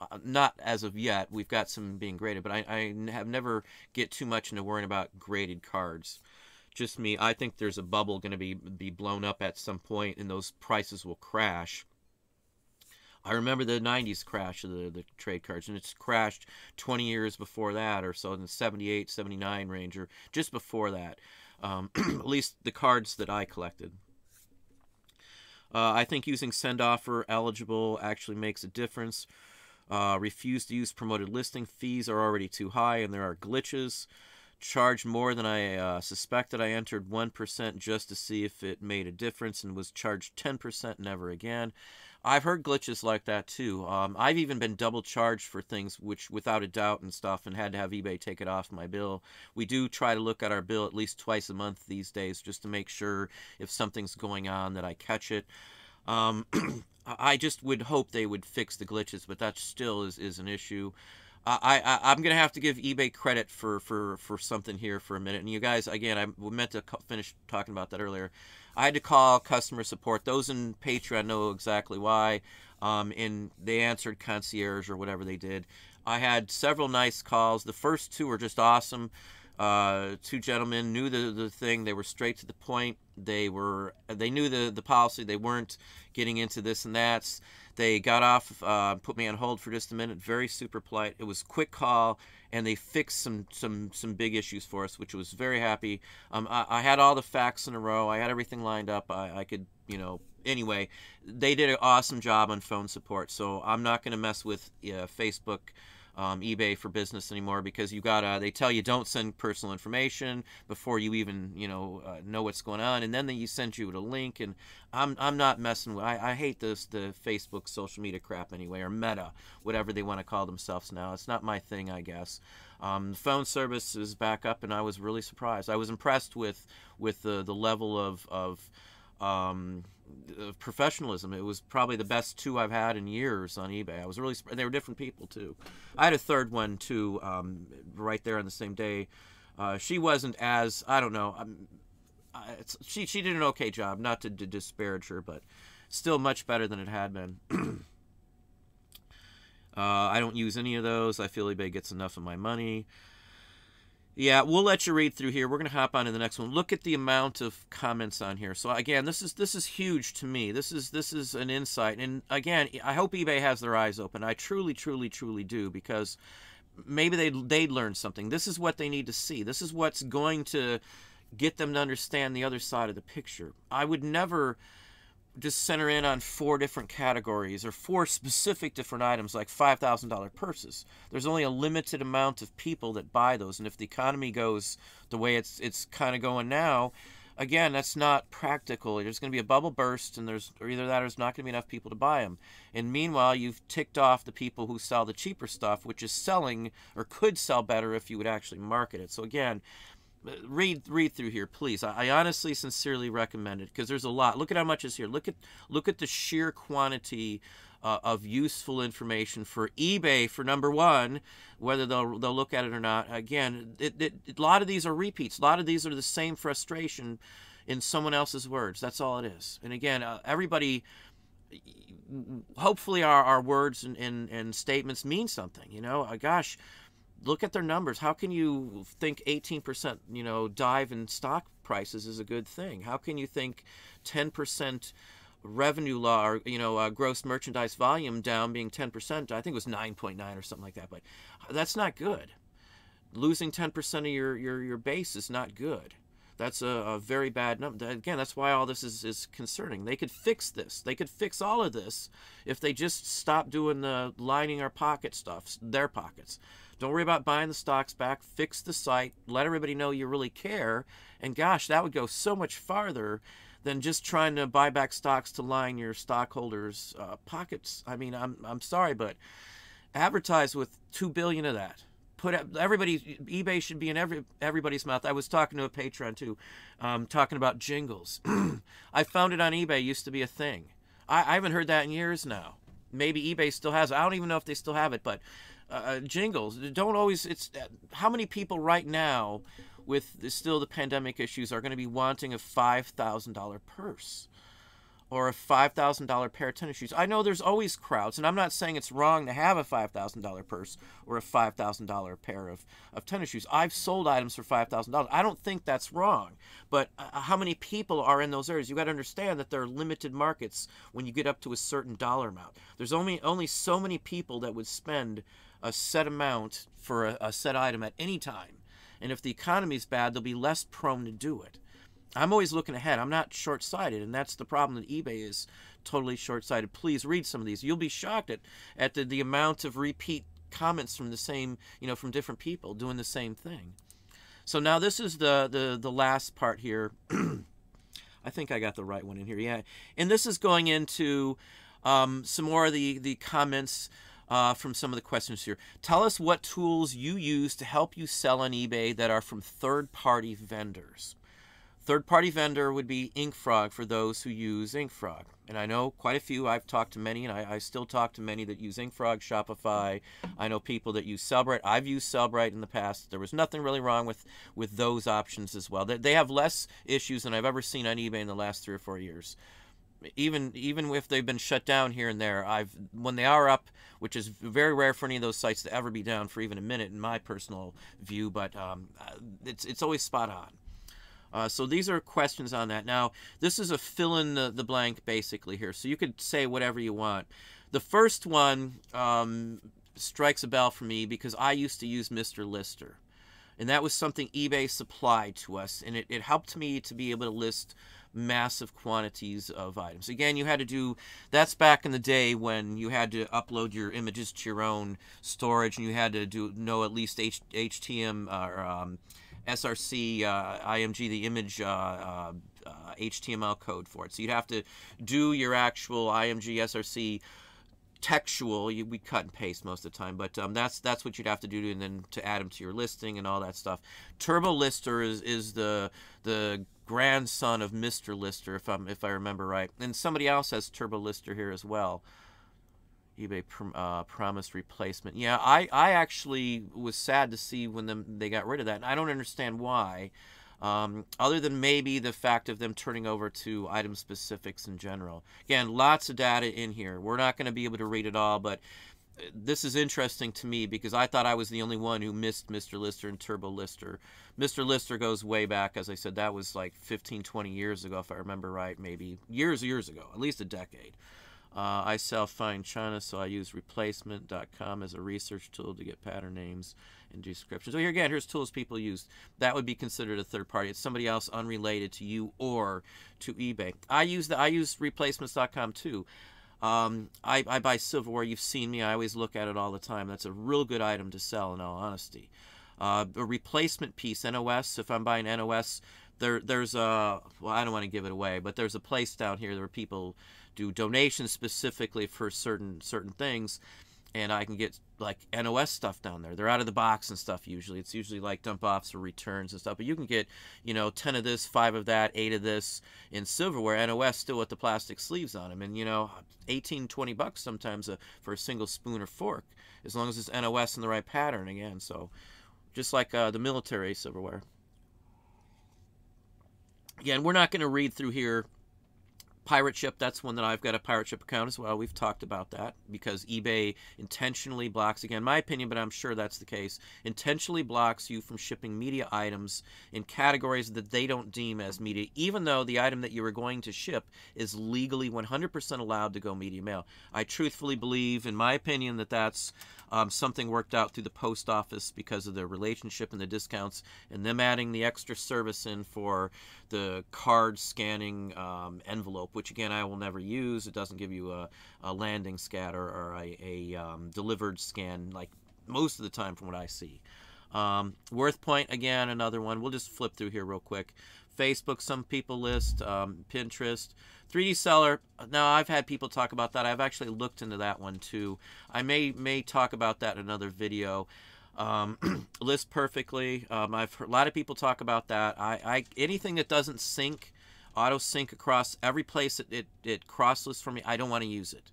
Uh, not as of yet. We've got some being graded, but I, I have never get too much into worrying about graded cards. Just me. I think there's a bubble going to be be blown up at some point, and those prices will crash. I remember the nineties crash of the, the trade cards, and it's crashed twenty years before that or so, in the seventy-eight, seventy-nine range, or just before that. Um, at least the cards that I collected. Uh, I think using send offer eligible actually makes a difference. Uh, refuse to use promoted listing. Fees are already too high, and there are glitches. Charge more than I uh, suspected. I entered one percent just to see if it made a difference and was charged ten percent, never again. I've heard glitches like that too. Um, I've even been double charged for things which without a doubt and stuff, and had to have eBay take it off my bill. We do try to look at our bill at least twice a month these days, just to make sure if something's going on that I catch it. Um, I just would hope they would fix the glitches, but that still is, is an issue. I, I, I'm going to have to give eBay credit for, for, for something here for a minute. And you guys, again, I meant to finish talking about that earlier. I had to call customer support. Those in Patreon know exactly why. Um, and they answered concierge or whatever they did. I had several nice calls. The first two were just awesome. Uh, two gentlemen knew the, the thing. They were straight to the point. They were, they knew the, the policy. They weren't getting into this and that. They got off, uh, put me on hold for just a minute. Very super polite. It was a quick call, and they fixed some, some, some big issues for us, which was very happy. Um, I, I had all the facts in a row. I had everything lined up. I, I could, you know, anyway, they did an awesome job on phone support. So I'm not going to mess with uh, Facebook. Um, eBay for business anymore, because you gotta, they tell you don't send personal information before you even, you know, uh, know what's going on, and then they you send you a link, and I'm, I'm not messing with, I, I hate this, the Facebook social media crap anyway, or Meta, whatever they want to call themselves now. It's not my thing, I guess. Um, the phone service is back up, and I was really surprised. I was impressed with, with the, the level of, of, um, of professionalism. It was probably the best two I've had in years on eBay. I was really, they were different people too. I had a third one too, um, right there on the same day. Uh, she wasn't as, I don't know, um, I, it's, she, she did an okay job, not to, to disparage her, but still much better than it had been. uh, I don't use any of those. I feel eBay gets enough of my money. Yeah, we'll let you read through here. We're going to hop on to the next one. Look at the amount of comments on here. So again, this is this is huge to me. This is this is an insight. And again, I hope eBay has their eyes open. I truly, truly, truly do, because maybe they they'd learn something. This is what they need to see. This is what's going to get them to understand the other side of the picture. I would never just center in on four different categories or four specific different items like five thousand dollar purses. There's only a limited amount of people that buy those, and if the economy goes the way it's it's kind of going now, again, that's not practical. There's going to be a bubble burst, and there's or either that or there's not going to be enough people to buy them. And meanwhile, you've ticked off the people who sell the cheaper stuff, which is selling or could sell better if you would actually market it. So again, Read read through here, please. I, I honestly, sincerely recommend it, because there's a lot. Look at how much is here. Look at look at the sheer quantity uh, of useful information for eBay, for number one, whether they'll they'll look at it or not. Again, it, it, a lot of these are repeats. A lot of these are the same frustration in someone else's words. That's all it is. And again, uh, everybody. Hopefully, our our words and, and and statements mean something. You know, uh, gosh. Look at their numbers. How can you think eighteen percent, you know, dive in stock prices is a good thing? How can you think ten percent revenue law, or, you know, uh, gross merchandise volume down being ten percent? I think it was nine point nine or something like that, but that's not good. Losing ten percent of your, your, your base is not good. That's a, a very bad number. Again, that's why all this is, is concerning. They could fix this. They could fix all of this if they just stop doing the lining our pocket stuff, their pockets. Don't worry about buying the stocks back. Fix the site. Let everybody know you really care. And gosh, that would go so much farther than just trying to buy back stocks to line your stockholders' uh, pockets. I mean, I'm, I'm sorry, but advertise with two billion dollars of that. Put everybody, eBay should be in every everybody's mouth. I was talking to a Patreon too, um, talking about jingles. I found it on eBay, used to be a thing. I, I haven't heard that in years now. Maybe eBay still has it. I don't even know if they still have it, but uh, jingles, don't always, it's, uh, how many people right now with the, still the pandemic issues are gonna be wanting a five thousand dollar purse or a five thousand dollar pair of tennis shoes? I know there's always crowds, and I'm not saying it's wrong to have a five thousand dollar purse or a five thousand dollar pair of, of tennis shoes. I've sold items for five thousand dollars. I don't think that's wrong, but uh, how many people are in those areas? You got to understand that there are limited markets when you get up to a certain dollar amount. There's only, only so many people that would spend a set amount for a, a set item at any time, and if the economy's bad, they'll be less prone to do it. I'm always looking ahead. I'm not short-sighted, and that's the problem that eBay is totally short-sighted. Please read some of these. You'll be shocked at, at the, the amount of repeat comments from the same, you know, from different people doing the same thing. So now this is the, the, the last part here. I think I got the right one in here. Yeah, and this is going into um, some more of the, the comments uh, from some of the questions here. Tell us what tools you use to help you sell on eBay that are from third-party vendors. Third-party vendor would be Ink Frog for those who use Ink Frog. And I know quite a few. I've talked to many, and I, I still talk to many that use Ink Frog, Shopify. I know people that use SellBright. I've used SellBright in the past. There was nothing really wrong with, with those options as well. They, they have less issues than I've ever seen on eBay in the last three or four years. Even even if they've been shut down here and there, I've when they are up, which is very rare for any of those sites to ever be down for even a minute in my personal view, but um, it's, it's always spot on. Uh, so these are questions on that. Now, this is a fill in the, the blank basically here. So you could say whatever you want. The first one um, strikes a bell for me because I used to use Mister Lister. And that was something eBay supplied to us. And it, it helped me to be able to list massive quantities of items. Again, you had to do, that's back in the day when you had to upload your images to your own storage. And you had to do know at least H, HTML or um, S R C, uh, I M G, the image uh, uh, uh, H T M L code for it. So you'd have to do your actual I M G, S R C textual. You, we cut and paste most of the time, but um, that's that's what you'd have to do to, and then to add them to your listing and all that stuff. Turbo Lister is, is the the grandson of Mister Lister, if I'm if I remember right. And somebody else has Turbo Lister here as well. eBay prom uh, promised replacement. Yeah, I, I actually was sad to see when them, they got rid of that. And I don't understand why, um, other than maybe the fact of them turning over to item specifics in general. Again, lots of data in here. We're not going to be able to read it all, but this is interesting to me because I thought I was the only one who missed Mister Lister and Turbo Lister. Mister Lister goes way back, as I said. That was like fifteen, twenty years ago, if I remember right, maybe. Years, years ago, at least a decade. Uh, I sell fine china, so I use replacement dot com as a research tool to get pattern names and descriptions. So here again, here's tools people use. That would be considered a third party. It's somebody else unrelated to you or to eBay. I use the I use replacements dot com too. Um, I, I buy silverware. You've seen me. I always look at it all the time. That's a real good item to sell, in all honesty. Uh, a replacement piece, N O S. If I'm buying N O S, there there's a well, I don't want to give it away, but there's a place down here where people do donations specifically for certain certain things, and I can get like N O S stuff down there. They're out of the box and stuff usually. It's usually like dump offs or returns and stuff. But you can get, you know, ten of this, five of that, eight of this in silverware. N O S still with the plastic sleeves on them, and you know, eighteen, twenty bucks sometimes a, for a single spoon or fork, as long as it's N O S in the right pattern again. So, just like uh, the military silverware. Again, we're not going to read through here. Pirate Ship, that's one that I've got a Pirate Ship account as well. We've talked about that because eBay intentionally blocks, again, my opinion, but I'm sure that's the case, intentionally blocks you from shipping media items in categories that they don't deem as media, even though the item that you were going to ship is legally one hundred percent allowed to go media mail. I truthfully believe, in my opinion, that that's um, something worked out through the post office because of their relationship and the discounts and them adding the extra service in for the card scanning um, envelope, which again I will never use. It doesn't give you a, a landing scan or, or a, a um, delivered scan like most of the time from what I see. Um, WorthPoint, again, another one. We'll just flip through here real quick. Facebook, some people list, um, Pinterest. three D Seller, now I've had people talk about that. I've actually looked into that one too. I may may talk about that in another video. Um, List Perfectly, um, I've heard a lot of people talk about that. I, I anything that doesn't sync, auto sync across every place it, it, it cross lists for me, I don't want to use it.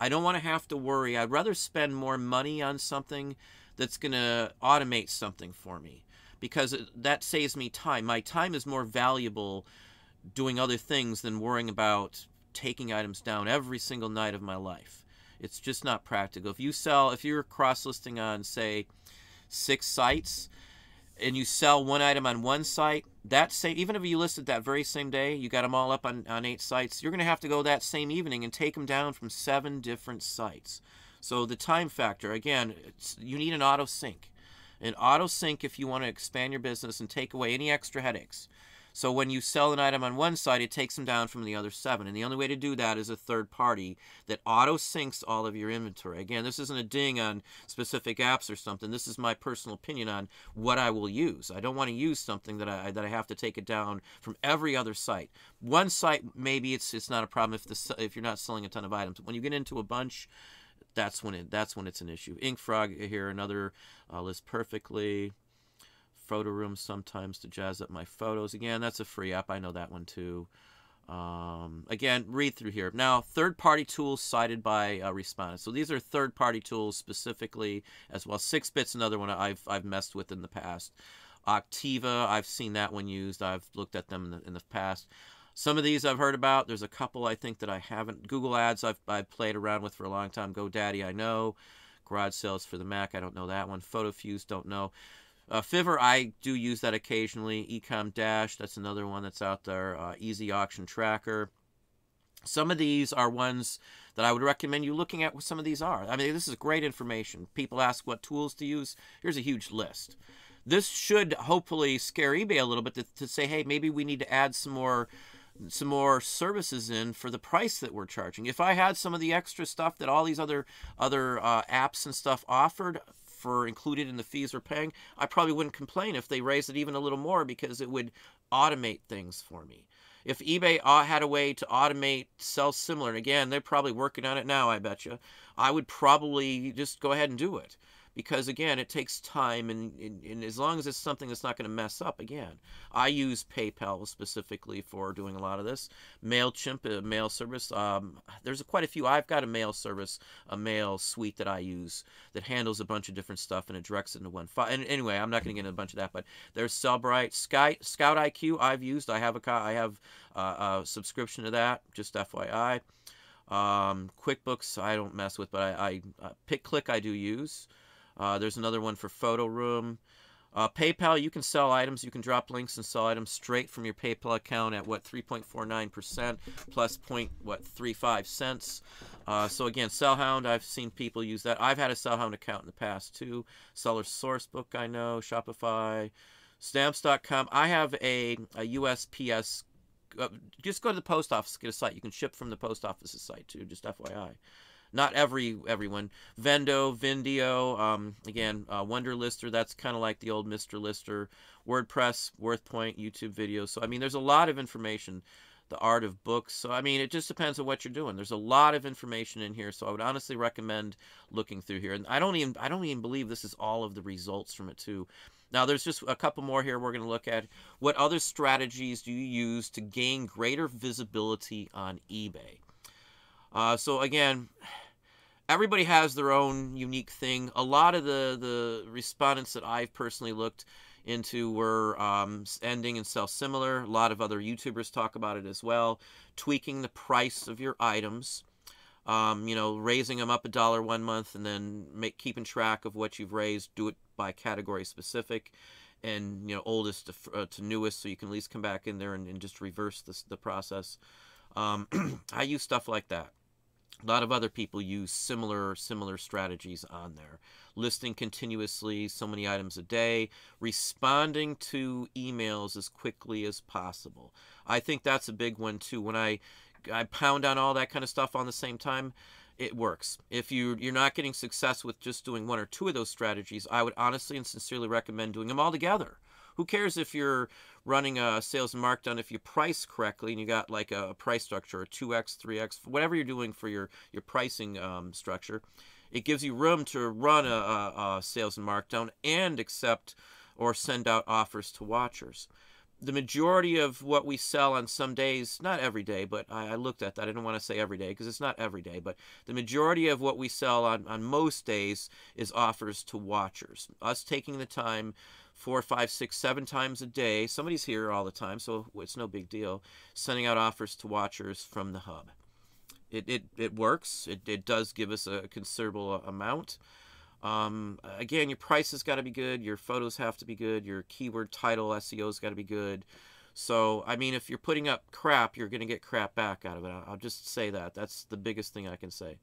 I don't want to have to worry. I'd rather spend more money on something that's going to automate something for me, because that saves me time. My time is more valuable doing other things than worrying about taking items down every single night of my life. It's just not practical. If you sell, if you're cross-listing on, say, six sites, and you sell one item on one site, that same, even if you listed that very same day, you got them all up on, on eight sites, you're going to have to go that same evening and take them down from seven different sites. So the time factor, again, it's, you need an auto sync. An auto sync if you want to expand your business and take away any extra headaches. So when you sell an item on one side, it takes them down from the other seven. And the only way to do that is a third party that auto syncs all of your inventory. Again, this isn't a ding on specific apps or something. This is my personal opinion on what I will use. I don't want to use something that I that I have to take it down from every other site. One site, maybe it's it's not a problem if the if you're not selling a ton of items. When you get into a bunch, that's when it that's when it's an issue. Ink Frog here, another uh, List Perfectly. Photo Room sometimes to jazz up my photos. Again, that's a free app. I know that one too. Um, again, read through here. Now, third-party tools cited by uh, respondents. So these are third-party tools specifically as well. Six Bits, another one I've, I've messed with in the past. Octiva, I've seen that one used. I've looked at them in the, in the past. Some of these I've heard about. There's a couple I think that I haven't. Google Ads I've, I've played around with for a long time. GoDaddy, I know. Garage Sales for the Mac, I don't know that one. Photofuse, don't know. Uh, Fiverr, I do use that occasionally. Ecom Dash, that's another one that's out there. Uh, Easy Auction Tracker. Some of these are ones that I would recommend you looking at what some of these are. I mean, this is great information. People ask what tools to use. Here's a huge list. This should hopefully scare eBay a little bit to, to say, hey, maybe we need to add some more some more services in for the price that we're charging. If I had some of the extra stuff that all these other, other uh, apps and stuff offered, for included in the fees we're paying, I probably wouldn't complain if they raised it even a little more, because it would automate things for me. If eBay had a way to automate sell similar, and again, they're probably working on it now, I bet you, I would probably just go ahead and do it. Because again, it takes time, and, and, and as long as it's something that's not going to mess up again. I use PayPal specifically for doing a lot of this. MailChimp, a mail service. Um, there's quite a few. I've got a mail service, a mail suite that I use that handles a bunch of different stuff and it directs it into one file. And anyway, I'm not going to get into a bunch of that, but there's SellBright. Scout, Scout I Q I've used. I have a, I have a, a subscription to that, just F Y I. Um, QuickBooks I don't mess with, but I, I uh, PicClick I do use. Uh, there's another one for Photo Room. Uh, PayPal, you can sell items. You can drop links and sell items straight from your PayPal account at, what, three point four nine percent plus point, what, thirty-five cents. Uh, so, again, Sellhound, I've seen people use that. I've had a Sellhound account in the past, too. Seller Sourcebook, I know. Shopify. Stamps dot com. I have a, a U S P S. Uh, just go to the post office, get a site. You can ship from the post office's site, too, just F Y I. Not every everyone. Vendo, Vindio, um, again, uh, Wonder Lister. That's kind of like the old Mister Lister. WordPress, WorthPoint, YouTube videos. So, I mean, there's a lot of information. The Art of Books. So, I mean, it just depends on what you're doing. There's a lot of information in here. So, I would honestly recommend looking through here. And I don't even, I don't even believe this is all of the results from it, too. Now, there's just a couple more here we're going to look at. What other strategies do you use to gain greater visibility on eBay? Uh, so, again, everybody has their own unique thing. A lot of the, the respondents that I've personally looked into were um, ending in sell similar. A lot of other YouTubers talk about it as well. Tweaking the price of your items. Um, you know, raising them up a dollar one month and then make, keeping track of what you've raised. Do it by category specific and, you know, oldest to, uh, to newest, so you can at least come back in there and, and just reverse this, the process. Um, I use stuff like that. A lot of other people use similar similar strategies on there. Listing continuously so many items a day, responding to emails as quickly as possible. I think that's a big one too. When I I pound on all that kind of stuff on the same time, it works. If you, you're not getting success with just doing one or two of those strategies, I would honestly and sincerely recommend doing them all together. Who cares if you're running a sales and markdown if you price correctly and you got like a price structure, a two X, three X, whatever you're doing for your, your pricing um, structure. It gives you room to run a, a, a sales and markdown and accept or send out offers to watchers. The majority of what we sell on some days, not every day, but I, I looked at that. I didn't want to say every day because it's not every day, but the majority of what we sell on, on most days is offers to watchers. Us taking the time four, five, six, seven times a day. Somebody's here all the time, so it's no big deal. Sending out offers to watchers from the hub. It, it, it works. It, it does give us a considerable amount. Um, again, your price has got to be good. Your photos have to be good. Your keyword title S E O has got to be good. So, I mean, if you're putting up crap, you're going to get crap back out of it. I'll just say that. That's the biggest thing I can say.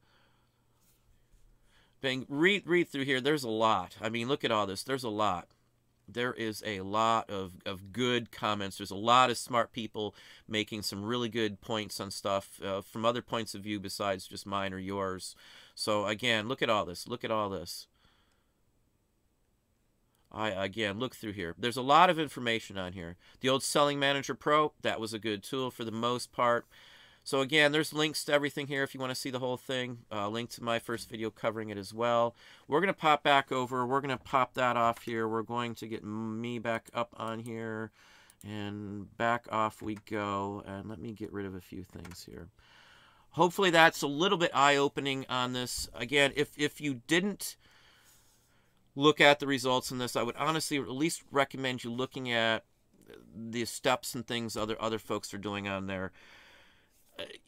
Bang, read, read through here. There's a lot. I mean, look at all this. There's a lot. There is a lot of, of good comments. There's a lot of smart people making some really good points on stuff uh, from other points of view besides just mine or yours. So, again, look at all this. Look at all this. I, again, look through here. There's a lot of information on here. The old Selling Manager Pro, that was a good tool for the most part. So, again, there's links to everything here if you want to see the whole thing. Uh, link to my first video covering it as well. We're going to pop back over. We're going to pop that off here. We're going to get me back up on here. And back off we go. And let me get rid of a few things here. Hopefully that's a little bit eye-opening on this. Again, if, if you didn't look at the results in this, I would honestly at least recommend you looking at the steps and things other, other folks are doing on there.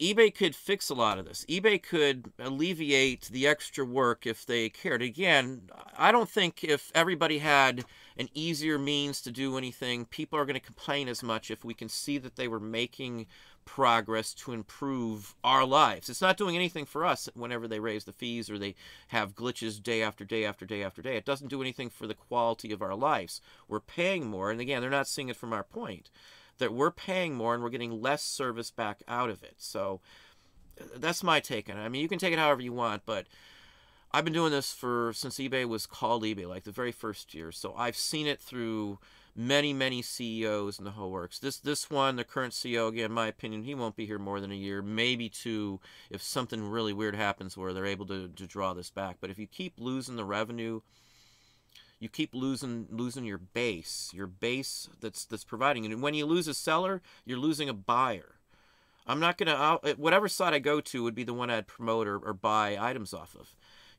eBay could fix a lot of this. eBay could alleviate the extra work if they cared. Again, I don't think if everybody had an easier means to do anything, people are going to complain as much if we can see that they were making progress to improve our lives. It's not doing anything for us whenever they raise the fees or they have glitches day after day after day after day. It doesn't do anything for the quality of our lives. We're paying more, and again, they're not seeing it from our point. That we're paying more and we're getting less service back out of it. So that's my take on it. I mean, you can take it however you want, but I've been doing this for since eBay was called eBay, like the very first year. So I've seen it through many, many C E Os and the whole works. This this one, the current C E O, again, my opinion, he won't be here more than a year, maybe two, if something really weird happens where they're able to, to draw this back. But if you keep losing the revenue, you keep losing losing your base, your base that's that's providing. And when you lose a seller, you're losing a buyer. I'm not going to, whatever site I go to would be the one I'd promote or, or buy items off of.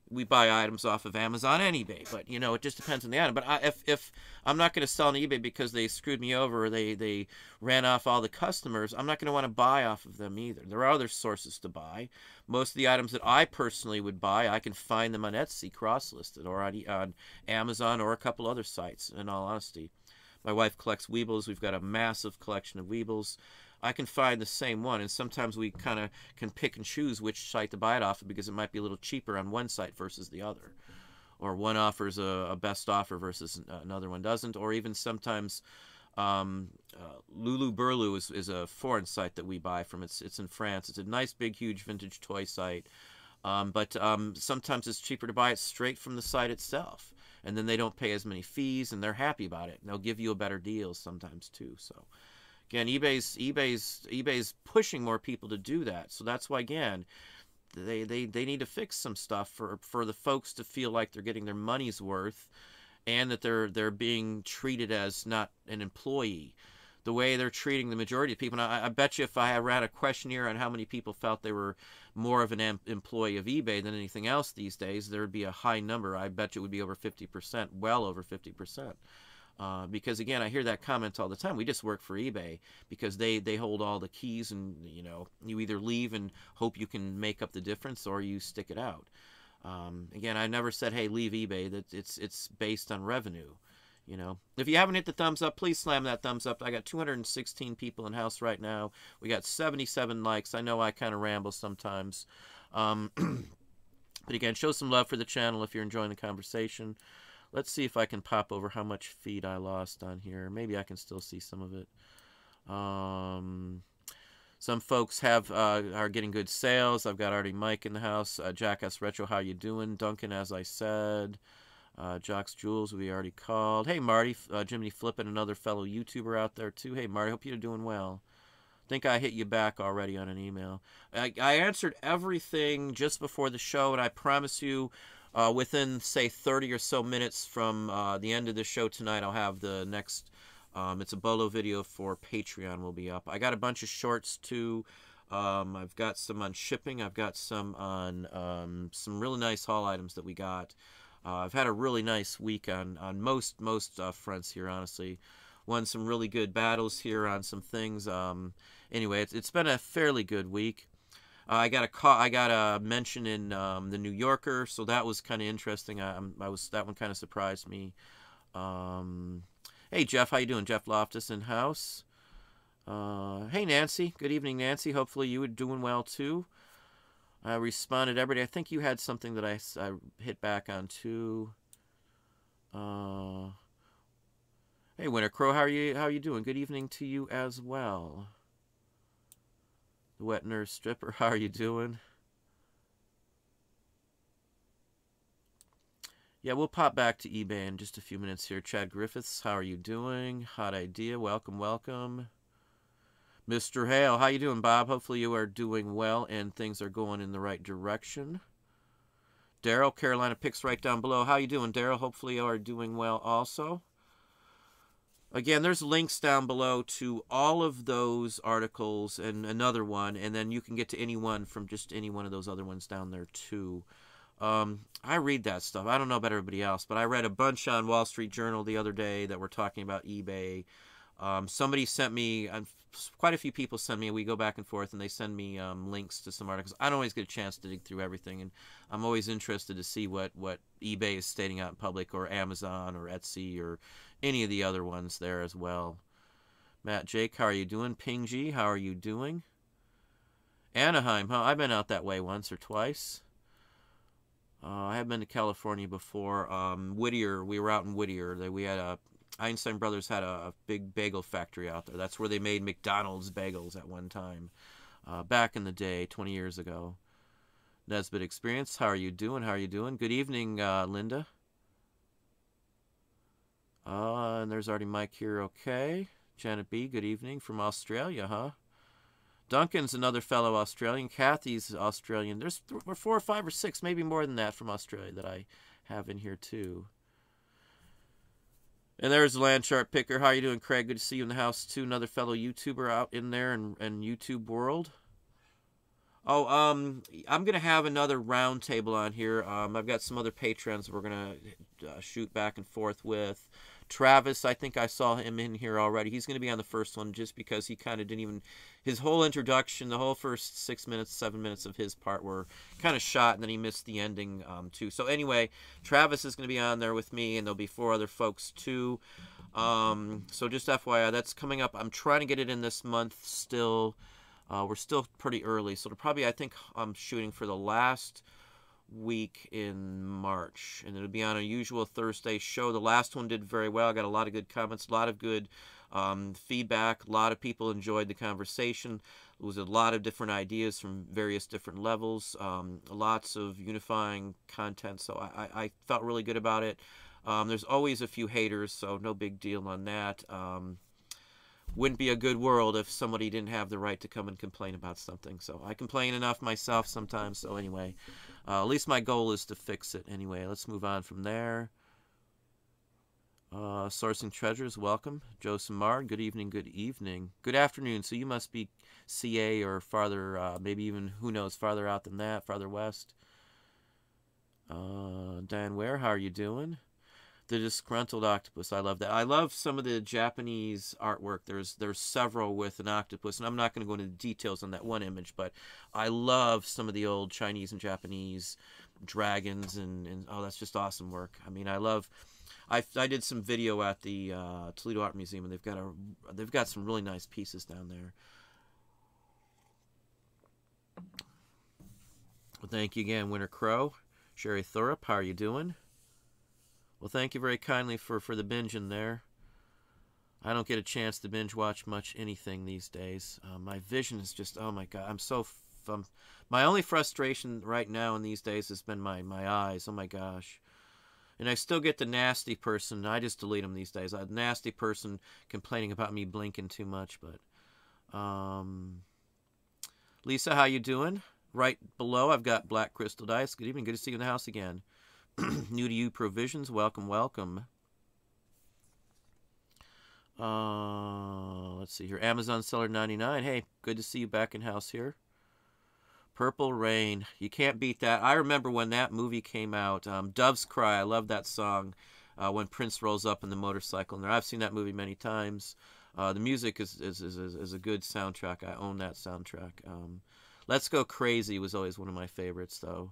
We buy items off of Amazon and eBay, but, you know, it just depends on the item. But I, if, if I'm not going to sell on eBay because they screwed me over or they, they ran off all the customers, I'm not going to want to buy off of them either. There are other sources to buy. Most of the items that I personally would buy, I can find them on Etsy cross-listed or on, on Amazon or a couple other sites, in all honesty. My wife collects Weebles. We've got a massive collection of Weebles. I can find the same one, and sometimes we kind of can pick and choose which site to buy it off of because it might be a little cheaper on one site versus the other, or one offers a, a best offer versus another one doesn't, or even sometimes um, uh, Lulu Burlu is, is a foreign site that we buy from. It's, it's in France. It's a nice, big, huge vintage toy site, um, but um, sometimes it's cheaper to buy it straight from the site itself, and then they don't pay as many fees, and they're happy about it, and they'll give you a better deal sometimes too, so... Again, eBay's eBay's eBay's pushing more people to do that, so that's why again, they they they need to fix some stuff for for the folks to feel like they're getting their money's worth, and that they're they're being treated as not an employee, the way they're treating the majority of people. And I, I bet you if I ran a questionnaire on how many people felt they were more of an employee of eBay than anything else these days, there would be a high number. I bet you it would be over fifty percent, well over fifty percent. Uh, because again, I hear that comment all the time. We just work for eBay because they they hold all the keys, and you know, you either leave and hope you can make up the difference, or you stick it out. Um, again, I never said, hey, leave eBay. That it's it's based on revenue. You know, if you haven't hit the thumbs up, please slam that thumbs up. I got two hundred sixteen people in house right now. We got seventy-seven likes. I know I kind of ramble sometimes, um, but again, show some love for the channel if you're enjoying the conversation. Let's see if I can pop over how much feed I lost on here. Maybe I can still see some of it. Um, Some folks have uh, are getting good sales. I've got Artie Mike in the house. Uh, Jackass Retro, how you doing? Duncan, as I said. Uh, Jocks Jules, we already called. Hey, Marty. Uh, Jiminy Flippin, another fellow YouTuber out there, too. Hey, Marty, hope you're doing well. Think I hit you back already on an email. I, I answered everything just before the show, and I promise you, uh, within, say, thirty or so minutes from uh, the end of the show tonight, I'll have the next... Um, it's a bolo video for Patreon will be up. I got a bunch of shorts too. Um, I've got some on shipping. I've got some on um, some really nice haul items that we got. Uh, I've had a really nice week on, on most, most uh, fronts here, honestly. Won some really good battles here on some things. Um, anyway, it's, it's been a fairly good week. Uh, I got a call, I got a mention in um, the New Yorker, so that was kind of interesting. I, I was that one kind of surprised me. Um, Hey, Jeff, how you doing? Jeff Loftus in-house. Uh, hey, Nancy. Good evening, Nancy. Hopefully you were doing well, too. I responded everybody. I think you had something that I, I hit back on, too. Uh, hey, Winter Crow, how are you, how are you doing? Good evening to you as well. The Wet Nurse Stripper, how are you doing? Yeah, we'll pop back to eBay in just a few minutes here. Chad Griffiths, how are you doing? Hot idea. Welcome, welcome. Mister Hale, how you doing, Bob? Hopefully you are doing well and things are going in the right direction. Daryl, Carolina Picks right down below. How you doing, Daryl? Hopefully you are doing well also. Again, there's links down below to all of those articles and another one, and then you can get to any one from just any one of those other ones down there too. Um, I read that stuff. I don't know about everybody else, but I read a bunch on Wall Street Journal the other day that were talking about eBay. Um, somebody sent me, um, quite a few people send me, we go back and forth, and they send me um, links to some articles. I don't always get a chance to dig through everything, and I'm always interested to see what, what eBay is stating out in public, or Amazon, or Etsy, or any of the other ones there as well. Matt Jake, how are you doing? Ping G, how are you doing? Anaheim, huh? I've been out that way once or twice. Uh, I have been to California before. Um, Whittier, we were out in Whittier. They, we had a, Einstein Brothers had a, a big bagel factory out there. That's where they made McDonald's bagels at one time, uh, back in the day, twenty years ago. Nesbit Experience, how are you doing? How are you doing? Good evening, uh, Linda. Uh, and there's already Mike here, okay. Janet B, good evening from Australia, huh? Duncan's another fellow Australian. Kathy's Australian. There's th four or five or six, maybe more than that, from Australia that I have in here, too. And there's the Landshark Picker. How you doing, Craig? Good to see you in the house, too. Another fellow YouTuber out in there in, in YouTube world. Oh, um, I'm going to have another round table on here. Um, I've got some other patrons we're going to uh, shoot back and forth with. Travis, I think I saw him in here already. He's going to be on the first one just because he kind of didn't even... His whole introduction, the whole first six minutes, seven minutes of his part were kind of shot, and then he missed the ending, um, too. So anyway, Travis is going to be on there with me, and there'll be four other folks, too. Um, so just F Y I, that's coming up. I'm trying to get it in this month still. Uh, we're still pretty early, so it'll probably, I think I'm shooting for the last... week in March, and it'll be on a usual Thursday show. The last one did very well. I got a lot of good comments, a lot of good um, feedback. A lot of people enjoyed the conversation. It was a lot of different ideas from various different levels, um, lots of unifying content, so I, I felt really good about it. Um, there's always a few haters, so no big deal on that. Um, wouldn't be a good world if somebody didn't have the right to come and complain about something, so I complain enough myself sometimes, so anyway. Uh, at least my goal is to fix it. Anyway, let's move on from there. Uh, Sourcing Treasures, welcome. Joe Samard, good evening, good evening. Good afternoon. So you must be C A or farther, uh, maybe even, who knows, farther out than that, farther west. Uh, Dan Ware, how are you doing? The Disgruntled Octopus, I love that. I love some of the Japanese artwork. There's there's several with an octopus, and I'm not going to go into the details on that one image, but I love some of the old Chinese and Japanese dragons, and, and oh, that's just awesome work. I mean, I love... I, I did some video at the uh, Toledo Art Museum, and they've got, a, they've got some really nice pieces down there. Well, thank you again, Winter Crow. Sherry Thorup, how are you doing? Well, thank you very kindly for, for the binge in there. I don't get a chance to binge watch much anything these days. Uh, my vision is just, oh my God, I'm so, f I'm, my only frustration right now in these days has been my, my eyes, oh my gosh. And I still get the nasty person, I just delete them these days, a nasty person complaining about me blinking too much, but, um, Lisa, how you doing? Right below, I've got Black Crystal Dice. Good evening, good to see you in the house again. New to you provisions, welcome, welcome. Uh, let's see here. Amazon Seller ninety-nine. Hey, good to see you back in house here. Purple Rain. You can't beat that. I remember when that movie came out. Um, Dove's Cry. I love that song uh, when Prince rolls up in the motorcycle. And I've seen that movie many times. Uh, the music is is, is is a good soundtrack. I own that soundtrack. Um, Let's Go Crazy was always one of my favorites, though.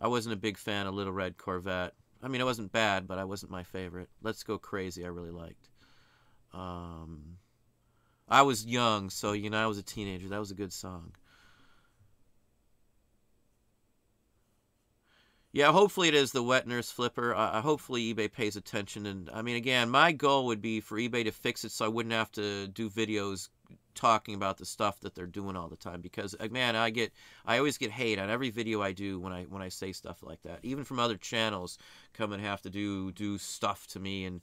I wasn't a big fan of Little Red Corvette. I mean, it wasn't bad, but I wasn't my favorite. Let's Go Crazy I really liked. Um, I was young, so, you know, I was a teenager. That was a good song. Yeah, hopefully it is the wet nurse flipper. Uh, hopefully eBay pays attention. And, I mean, again, my goal would be for eBay to fix it so I wouldn't have to do videos talking about the stuff that they're doing all the time. Because, man, I get, I always get hate on every video I do when I when I say stuff like that. Even from other channels come and have to do do stuff to me and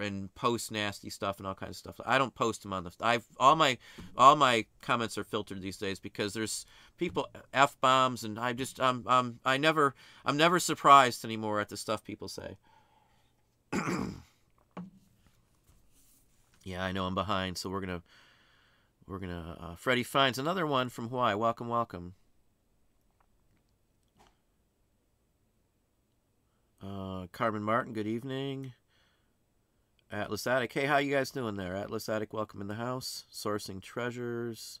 and post nasty stuff and all kinds of stuff. I don't post them on the. I've all my all my comments are filtered these days because there's people f bombs and I just um um I never I'm never surprised anymore at the stuff people say. Yeah, I know I'm behind, so we're gonna. We're going to... Uh, Freddie finds another one from Hawaii. Welcome, welcome. Uh, Carmen Martin, good evening. Atlas Attic. Hey, how you guys doing there? Atlas Attic, welcome in the house. Sourcing Treasures.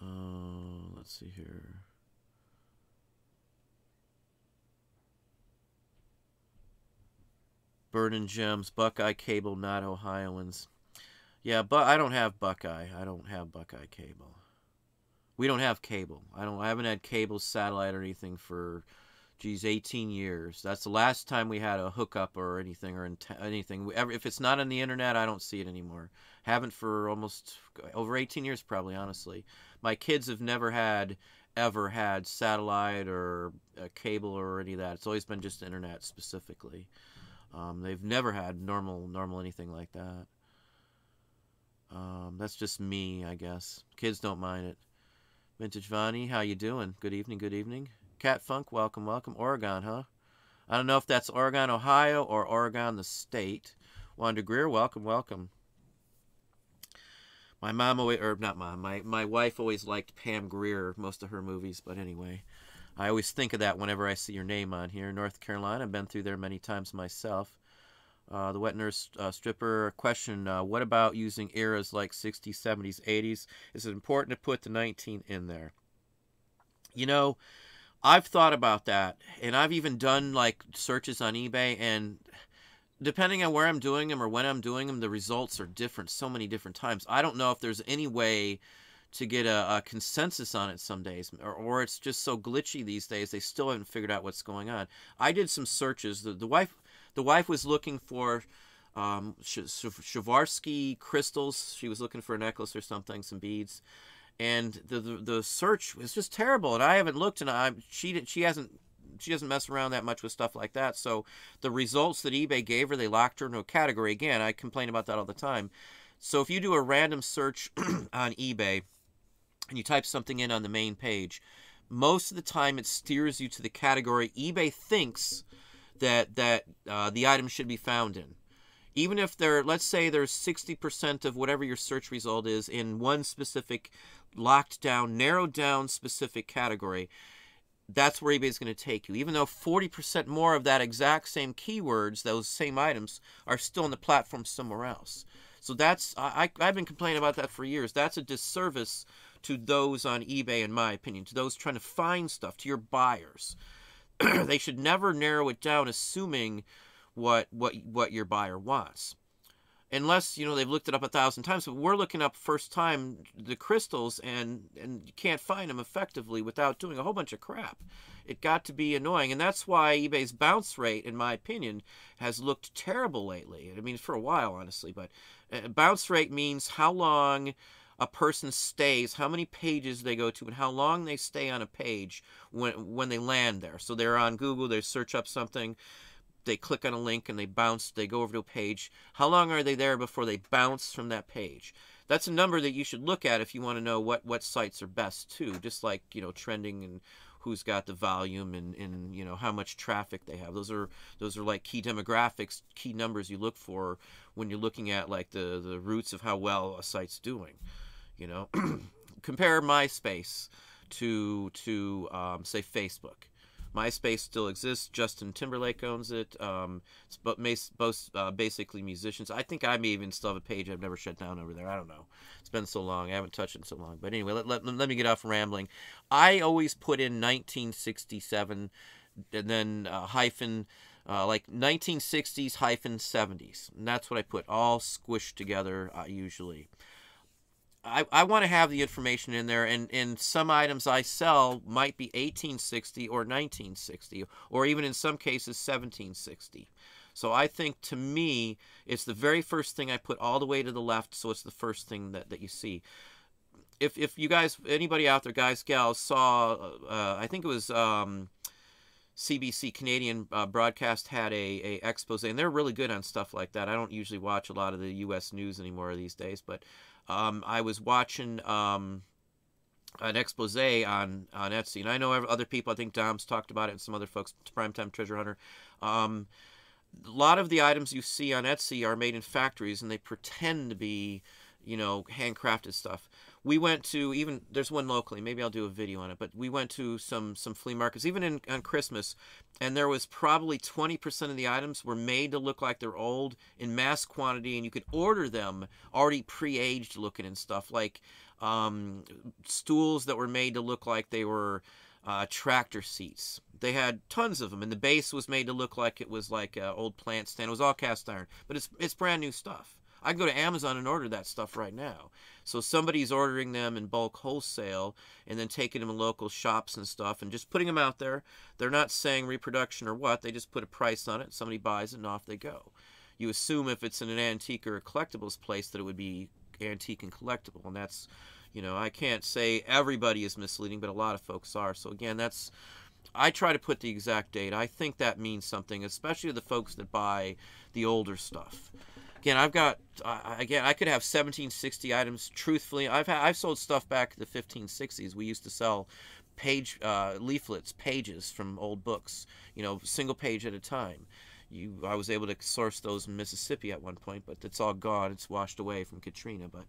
Uh, let's see here. Bird and Gems. Buckeye Cable, not Ohioans. Yeah, but I don't have Buckeye. I don't have Buckeye Cable. We don't have cable. I don't. I haven't had cable, satellite, or anything for, geez, eighteen years. That's the last time we had a hookup or anything or anything. If it's not on the internet, I don't see it anymore. Haven't for almost over eighteen years, probably. Honestly, my kids have never had, ever had satellite or a cable or any of that. It's always been just internet specifically. Um, they've never had normal, normal anything like that. Um, that's just me, I guess. Kids don't mind it. Vintage Vani, how you doing? Good evening, good evening. Cat Funk, welcome, welcome. Oregon, huh? I don't know if that's Oregon, Ohio, or Oregon, the state. Wanda Greer, welcome, welcome. My mom always, or not mom, my, my wife always liked Pam Grier, most of her movies, but anyway. I always think of that whenever I see your name on here. North Carolina, I've been through there many times myself. Uh, the wet nurse uh, stripper question, uh, what about using eras like sixties, seventies, eighties? Is it important to put the nineteen in there? You know, I've thought about that, and I've even done like searches on eBay, and depending on where I'm doing them or when I'm doing them, the results are different so many different times. I don't know if there's any way to get a, a consensus on it some days, or, or it's just so glitchy these days they still haven't figured out what's going on. I did some searches. The, the wife... The wife was looking for um, Swarovski crystals. She was looking for a necklace or something, some beads, and the the, the search was just terrible. And I haven't looked, and I she didn't, she hasn't she doesn't mess around that much with stuff like that. So the results that eBay gave her, they locked her into a category. Again, I complain about that all the time. So if you do a random search on eBay and you type something in on the main page, most of the time it steers you to the category eBay thinks that that uh, the item should be found in. Even if there, let's say there's sixty percent of whatever your search result is in one specific locked down, narrowed down specific category, that's where eBay is going to take you. Even though forty percent more of that exact same keywords, those same items, are still on the platform somewhere else. So that's, I, I've been complaining about that for years. That's a disservice to those on eBay, in my opinion, to those trying to find stuff, to your buyers. They should never narrow it down assuming what what what your buyer wants. unless, you know, they've looked it up a thousand times. But we're looking up first time the crystals, and and you can't find them effectively without doing a whole bunch of crap. It got to be annoying, and that's why eBay's bounce rate, in my opinion, has looked terrible lately. I mean, for a while, honestly, but uh, bounce rate means how long a person stays, how many pages they go to, and how long they stay on a page when when they land there. So they're on Google, they search up something, they click on a link, and they bounce, they go over to a page. How long are they there before they bounce from that page? That's a number that you should look at if you want to know what, what sites are best too, just like, you know, trending and who's got the volume and, and, you know, how much traffic they have. Those are, those are like key demographics, key numbers you look for when you're looking at like the, the roots of how well a site's doing, you know. Compare MySpace to, to um, say, Facebook. MySpace still exists. Justin Timberlake owns it. Um, it's both uh, basically musicians. I think I may even still have a page I've never shut down over there. I don't know. It's been so long. I haven't touched it in so long. But anyway, let, let, let me get off rambling. I always put in nineteen sixty-seven and then uh, hyphen, uh, like nineteen sixties hyphen seventies. And that's what I put all squished together uh, usually. I, I want to have the information in there, and, and some items I sell might be eighteen sixty or nineteen sixty, or even in some cases seventeen sixty. So I think, to me, it's the very first thing I put all the way to the left, so it's the first thing that, that you see. If, if you guys, anybody out there, guys, gals, saw, uh, I think it was um, C B C, Canadian uh, Broadcast, had a, a expose, and they're really good on stuff like that. I don't usually watch a lot of the U S news anymore these days, but... Um, I was watching um, an expose on, on Etsy, and I know other people, I think Dom's talked about it and some other folks, Primetime Treasure Hunter. Um, a lot of the items you see on Etsy are made in factories, and they pretend to be, you know, handcrafted stuff. We went to, even, there's one locally, maybe I'll do a video on it, but we went to some, some flea markets, even in, on Christmas, and there was probably twenty percent of the items were made to look like they're old in mass quantity, and you could order them already pre-aged looking and stuff, like um, stools that were made to look like they were uh, tractor seats. They had tons of them, and the base was made to look like it was like an old plant stand. It was all cast iron, but it's, it's brand new stuff. I can go to Amazon and order that stuff right now. So somebody's ordering them in bulk wholesale and then taking them in local shops and stuff and just putting them out there. They're not saying reproduction or what. They just put a price on it. Somebody buys it and off they go. You assume if it's in an antique or a collectibles place that it would be antique and collectible. And that's, you know, I can't say everybody is misleading, but a lot of folks are. So again, that's, I try to put the exact date. I think that means something, especially to the folks that buy the older stuff. Again, I've got, uh, again, I could have seventeen sixty items. Truthfully, I've had, I've sold stuff back in the fifteen sixties. We used to sell page uh, leaflets, pages from old books, you know, single page at a time. You, I was able to source those in Mississippi at one point, but it's all gone. It's washed away from Katrina. But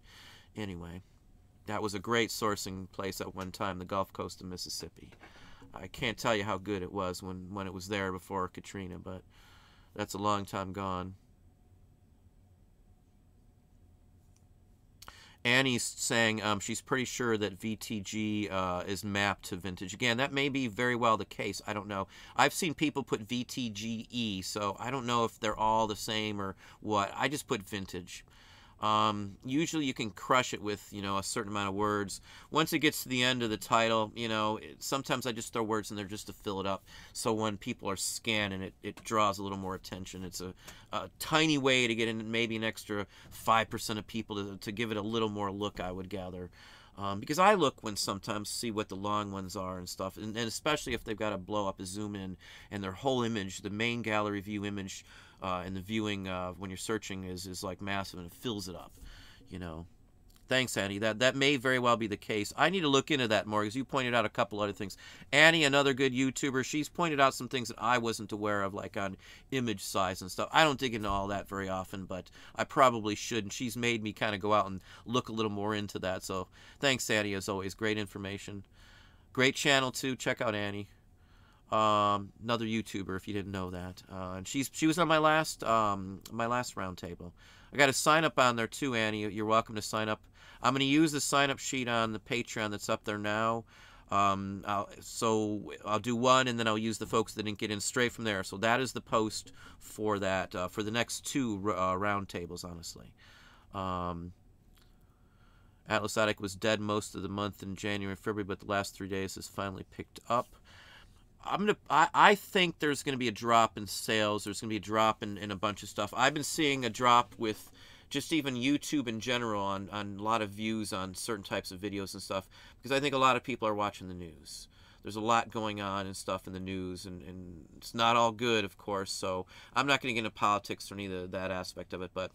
anyway, that was a great sourcing place at one time, the Gulf Coast of Mississippi. I can't tell you how good it was when, when it was there before Katrina, but that's a long time gone. Annie's saying um, she's pretty sure that V T G uh, is mapped to vintage. Again, that may be very well the case. I don't know. I've seen people put V T G E, so I don't know if they're all the same or what. I just put vintage. Um, usually you can crush it with, you know, a certain amount of words. Once it gets to the end of the title, you know, it, sometimes I just throw words in there just to fill it up. So when people are scanning it, it draws a little more attention. It's a, a tiny way to get in maybe an extra five percent of people to, to give it a little more look, I would gather. Um, because I look when sometimes see what the long ones are and stuff, and, and especially if they've got to blow up a zoom in and their whole image, the main gallery view image, Uh, and the viewing uh, when you're searching is, is like massive, and it fills it up, you know. Thanks, Annie. That, that may very well be the case. I need to look into that more because you pointed out a couple other things. Annie, another good YouTuber, she's pointed out some things that I wasn't aware of, like on image size and stuff. I don't dig into all that very often, but I probably should, and she's made me kind of go out and look a little more into that. So thanks, Annie, as always. Great information. Great channel, too. Check out Annie. Um, another YouTuber, if you didn't know that, uh, and she's she was on my last um, my last roundtable. I got a sign up on there too, Annie. You're welcome to sign up. I'm going to use the sign up sheet on the Patreon that's up there now. Um, I'll, so I'll do one, and then I'll use the folks that didn't get in straight from there. So that is the post for that, uh, for the next two uh, round tables, honestly. Um, Atlas Attic was dead most of the month in January and February, but the last three days has finally picked up. I'm gonna, I, I think there's going to be a drop in sales. There's going to be a drop in, in a bunch of stuff. I've been seeing a drop with just even YouTube in general on, on a lot of views on certain types of videos and stuff, because I think a lot of people are watching the news. There's a lot going on and stuff in the news, and, and it's not all good, of course, so I'm not going to get into politics or any of that aspect of it, but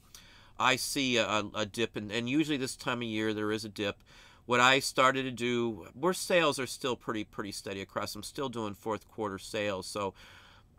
I see a, a dip, in, and usually this time of year there is a dip. What I started to do, where sales are still pretty pretty steady across, I'm still doing fourth quarter sales, so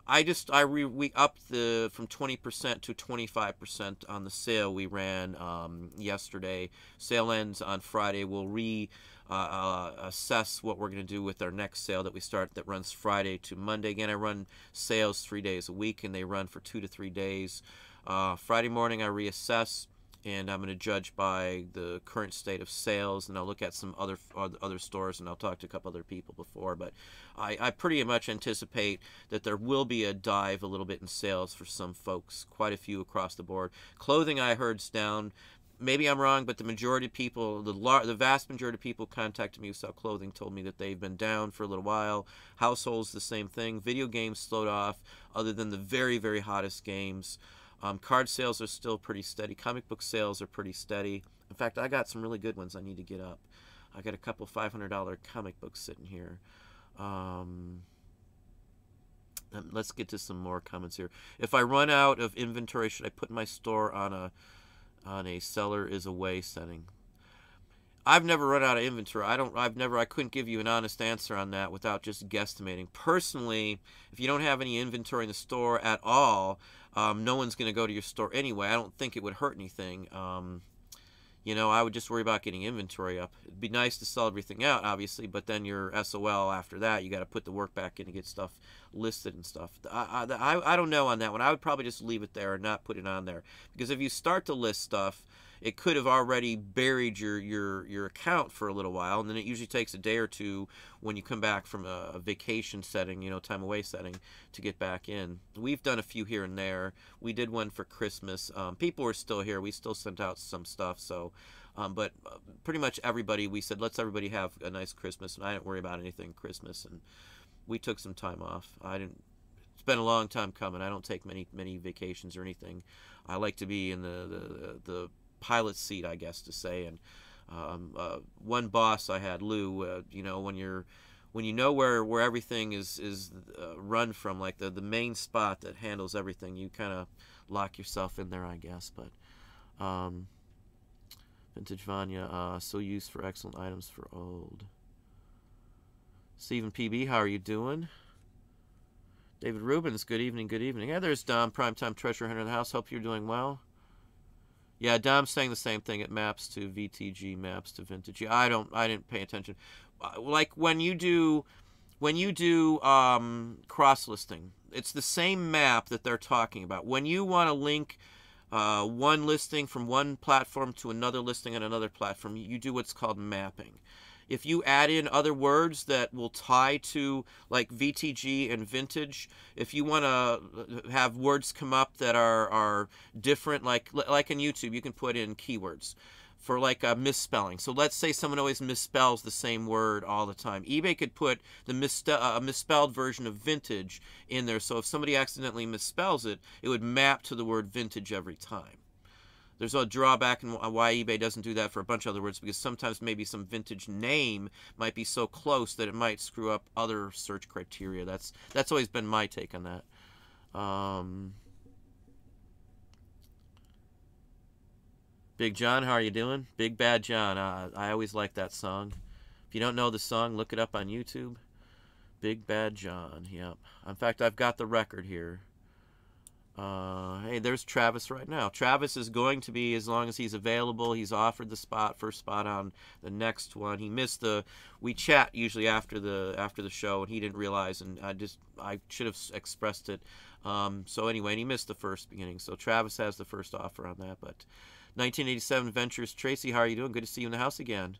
I just, I re, we upped the, from twenty percent to twenty-five percent on the sale we ran um, yesterday. Sale ends on Friday. We'll re uh, uh, assess what we're going to do with our next sale that we start that runs Friday to Monday. Again, I run sales three days a week, and they run for two to three days. Uh, Friday morning, I reassess, and I'm going to judge by the current state of sales, and I'll look at some other other stores, and I'll talk to a couple other people before. But I, I pretty much anticipate that there will be a dive a little bit in sales for some folks, quite a few across the board. Clothing, I heard's down. Maybe I'm wrong, but the majority of people, the lar the vast majority of people contacted me who sell clothing told me that they've been down for a little while. Households, the same thing. Video games slowed off, other than the very, very hottest games. Um, card sales are still pretty steady. Comic book sales are pretty steady. In fact, I got some really good ones I need to get up. I got a couple five hundred dollar comic books sitting here. Um, let's get to some more comments here. If I run out of inventory, should I put my store on a on a seller is away setting? I've never run out of inventory. I don't. I've never. I couldn't give you an honest answer on that without just guesstimating. Personally, if you don't have any inventory in the store at all, um, no one's going to go to your store anyway. I don't think it would hurt anything. Um, you know, I would just worry about getting inventory up. It'd be nice to sell everything out, obviously, but then you're S O L after that. You got to put the work back in to get stuff listed and stuff. I, I I don't know on that one. I would probably just leave it there and not put it on there, because if you start to list stuff, it could have already buried your, your, your account for a little while, and then it usually takes a day or two when you come back from a, a vacation setting, you know, time away setting, to get back in. We've done a few here and there. We did one for Christmas. Um, people were still here. We still sent out some stuff, so... Um, but pretty much everybody, we said, let's everybody have a nice Christmas, and I didn't worry about anything Christmas, and we took some time off. I didn't... It's been a long time coming. I don't take many, many vacations or anything. I like to be in the... the, the pilot seat, I guess to say, and um, uh, one boss I had, Lou, uh, you know, when you're when you know where where everything is is uh, run from, like the the main spot that handles everything, you kind of lock yourself in there, I guess. But um, vintage Vanya, uh, so used for excellent items for old. Stephen P B, how are you doing? David Rubens, good evening, good evening. Yeah, there's Dom, primetime treasure hunter of the house. Hope you're doing well. Yeah, Dom's saying the same thing. It maps to V T G, maps to vintage. Yeah, I don't. I didn't pay attention. Like when you do, when you do um, cross listing, it's the same map that they're talking about. When you want to link uh, one listing from one platform to another listing on another platform, you do what's called mapping. If you add in other words that will tie to, like, V T G and vintage, if you want to have words come up that are, are different, like like in YouTube, you can put in keywords for, like, a misspelling. So let's say someone always misspells the same word all the time. eBay could put the misste a misspelled version of vintage in there, so if somebody accidentally misspells it, it would map to the word vintage every time. There's a drawback in why eBay doesn't do that for a bunch of other words, because sometimes maybe some vintage name might be so close that it might screw up other search criteria. That's that's always been my take on that. Um, Big John, how are you doing? Big Bad John. Uh, I always like that song. If you don't know the song, look it up on YouTube. Big Bad John. Yep. In fact, I've got the record here. Uh, hey, there's Travis right now. Travis is going to be, as long as he's available, he's offered the spot, first spot on the next one. He missed the, we chat usually after the after the show, and he didn't realize, and I just, I should have expressed it. Um, so anyway, and he missed the first beginning, so Travis has the first offer on that. But nineteen eighty-seven Ventures, Tracy, how are you doing? Good to see you in the house again.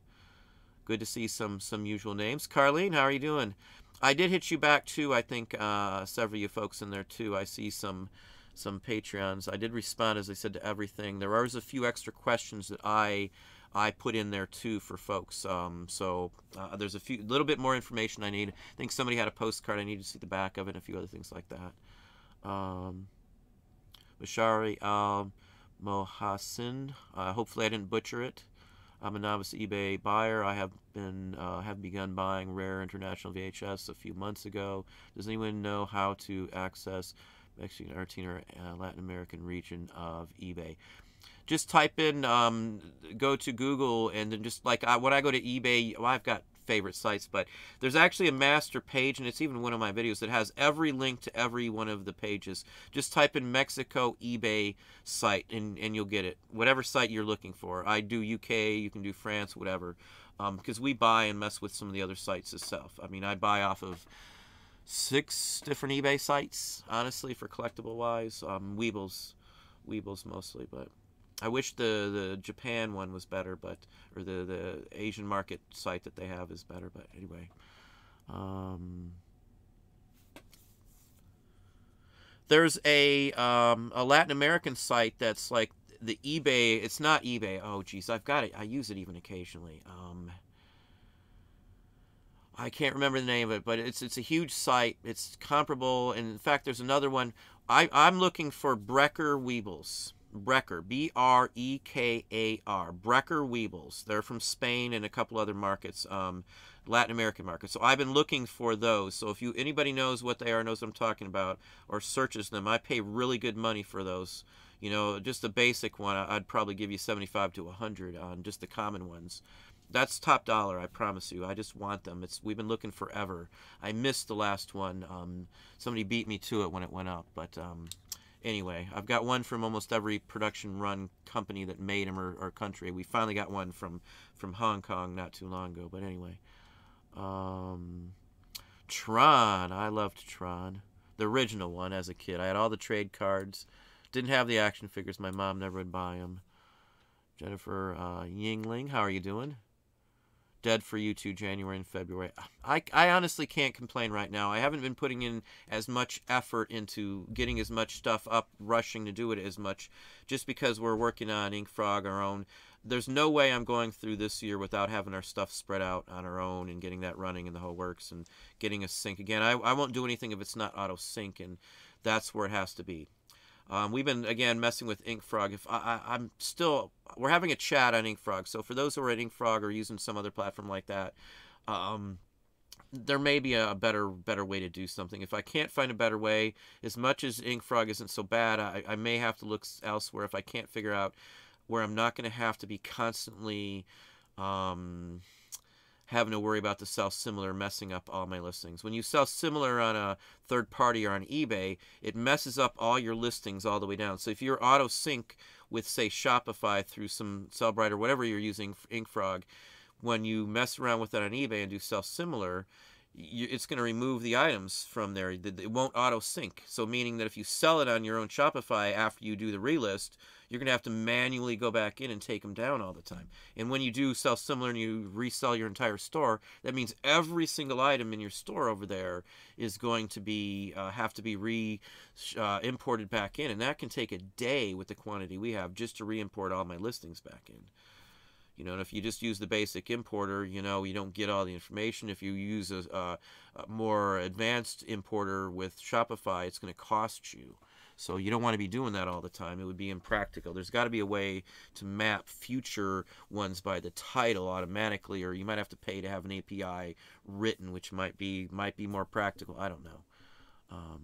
Good to see some some usual names. Carlene, how are you doing? I did hit you back too. I think uh, several of you folks in there too. I see some some Patreons. I did respond, as I said, to everything. There are a few extra questions that I I put in there too for folks. Um, so uh, there's a few little bit more information I need. I think somebody had a postcard. I need to see the back of it and a few other things like that. Um, Bashari um, Mohassin. Uh, hopefully I didn't butcher it. I'm a novice eBay buyer. I have been uh, have begun buying rare international V H S a few months ago. Does anyone know how to access Mexican, Argentina, or uh, Latin American region of eBay? Just type in, um, go to Google, and then just like I, when I go to eBay, well, I've got favorite sites, but there's actually a master page, and it's even one of my videos that has every link to every one of the pages. Just type in Mexico eBay site, and, and you'll get it. Whatever site you're looking for. I do U K, you can do France, whatever, because um, we buy and mess with some of the other sites itself. I mean, I buy off of six different eBay sites, honestly, for collectible-wise. Um, Weebles, Weebles mostly, but... I wish the, the Japan one was better, but or the, the Asian market site that they have is better, but anyway. Um, there's a, um, a Latin American site that's like the eBay. It's not eBay. Oh, geez, I've got it. I use it even occasionally. Um, I can't remember the name of it, but it's, it's a huge site. It's comparable, and in fact, there's another one. I, I'm looking for Brecker Weebles. Brecker, B R E K A R, Brecker Weebles. They're from Spain and a couple other markets, um, Latin American markets. So I've been looking for those. So if you anybody knows what they are, knows what I'm talking about, or searches them, I pay really good money for those. You know, just the basic one, I'd probably give you seventy-five to a hundred on just the common ones. That's top dollar, I promise you. I just want them. It's we've been looking forever. I missed the last one. Um, somebody beat me to it when it went up, but... Um, Anyway, I've got one from almost every production-run company that made them or, or country. We finally got one from, from Hong Kong not too long ago. But anyway, um, Tron. I loved Tron, the original one as a kid. I had all the trade cards. Didn't have the action figures. My mom never would buy them. Jennifer uh, Yingling, how are you doing? Dead for you two, January and February. I, I honestly can't complain right now. I haven't been putting in as much effort into getting as much stuff up, rushing to do it as much, just because we're working on Ink Frog, our own. There's no way I'm going through this year without having our stuff spread out on our own and getting that running and the whole works and getting a sync. Again, I, I won't do anything if it's not auto-sync, and that's where it has to be. Um, we've been, again, messing with Ink Frog. If I, I, I'm still, we're having a chat on Ink Frog. So for those who are at Ink Frog or using some other platform like that, um, there may be a better better way to do something. If I can't find a better way, as much as Ink Frog isn't so bad, I, I may have to look elsewhere if I can't figure out where I'm not going to have to be constantly... Um, having to worry about the sell similar messing up all my listings. When you sell similar on a third party or on eBay, it messes up all your listings all the way down. So if you're auto sync with, say, Shopify through some SellBright or whatever you're using, Ink Frog, when you mess around with that on eBay and do sell similar, you, it's going to remove the items from there. It won't auto sync. So meaning that if you sell it on your own Shopify after you do the relist, you're going to have to manually go back in and take them down all the time. And when you do sell similar and you resell your entire store, that means every single item in your store over there is going to be uh, have to be re uh, imported back in, and that can take a day with the quantity we have just to re-import all my listings back in. You know, and if you just use the basic importer, you know, you don't get all the information. If you use a, a, a more advanced importer with Shopify, it's going to cost you. So you don't want to be doing that all the time. It would be impractical. There's got to be a way to map future ones by the title automatically, or you might have to pay to have an A P I written, which might be might be more practical. I don't know. Um,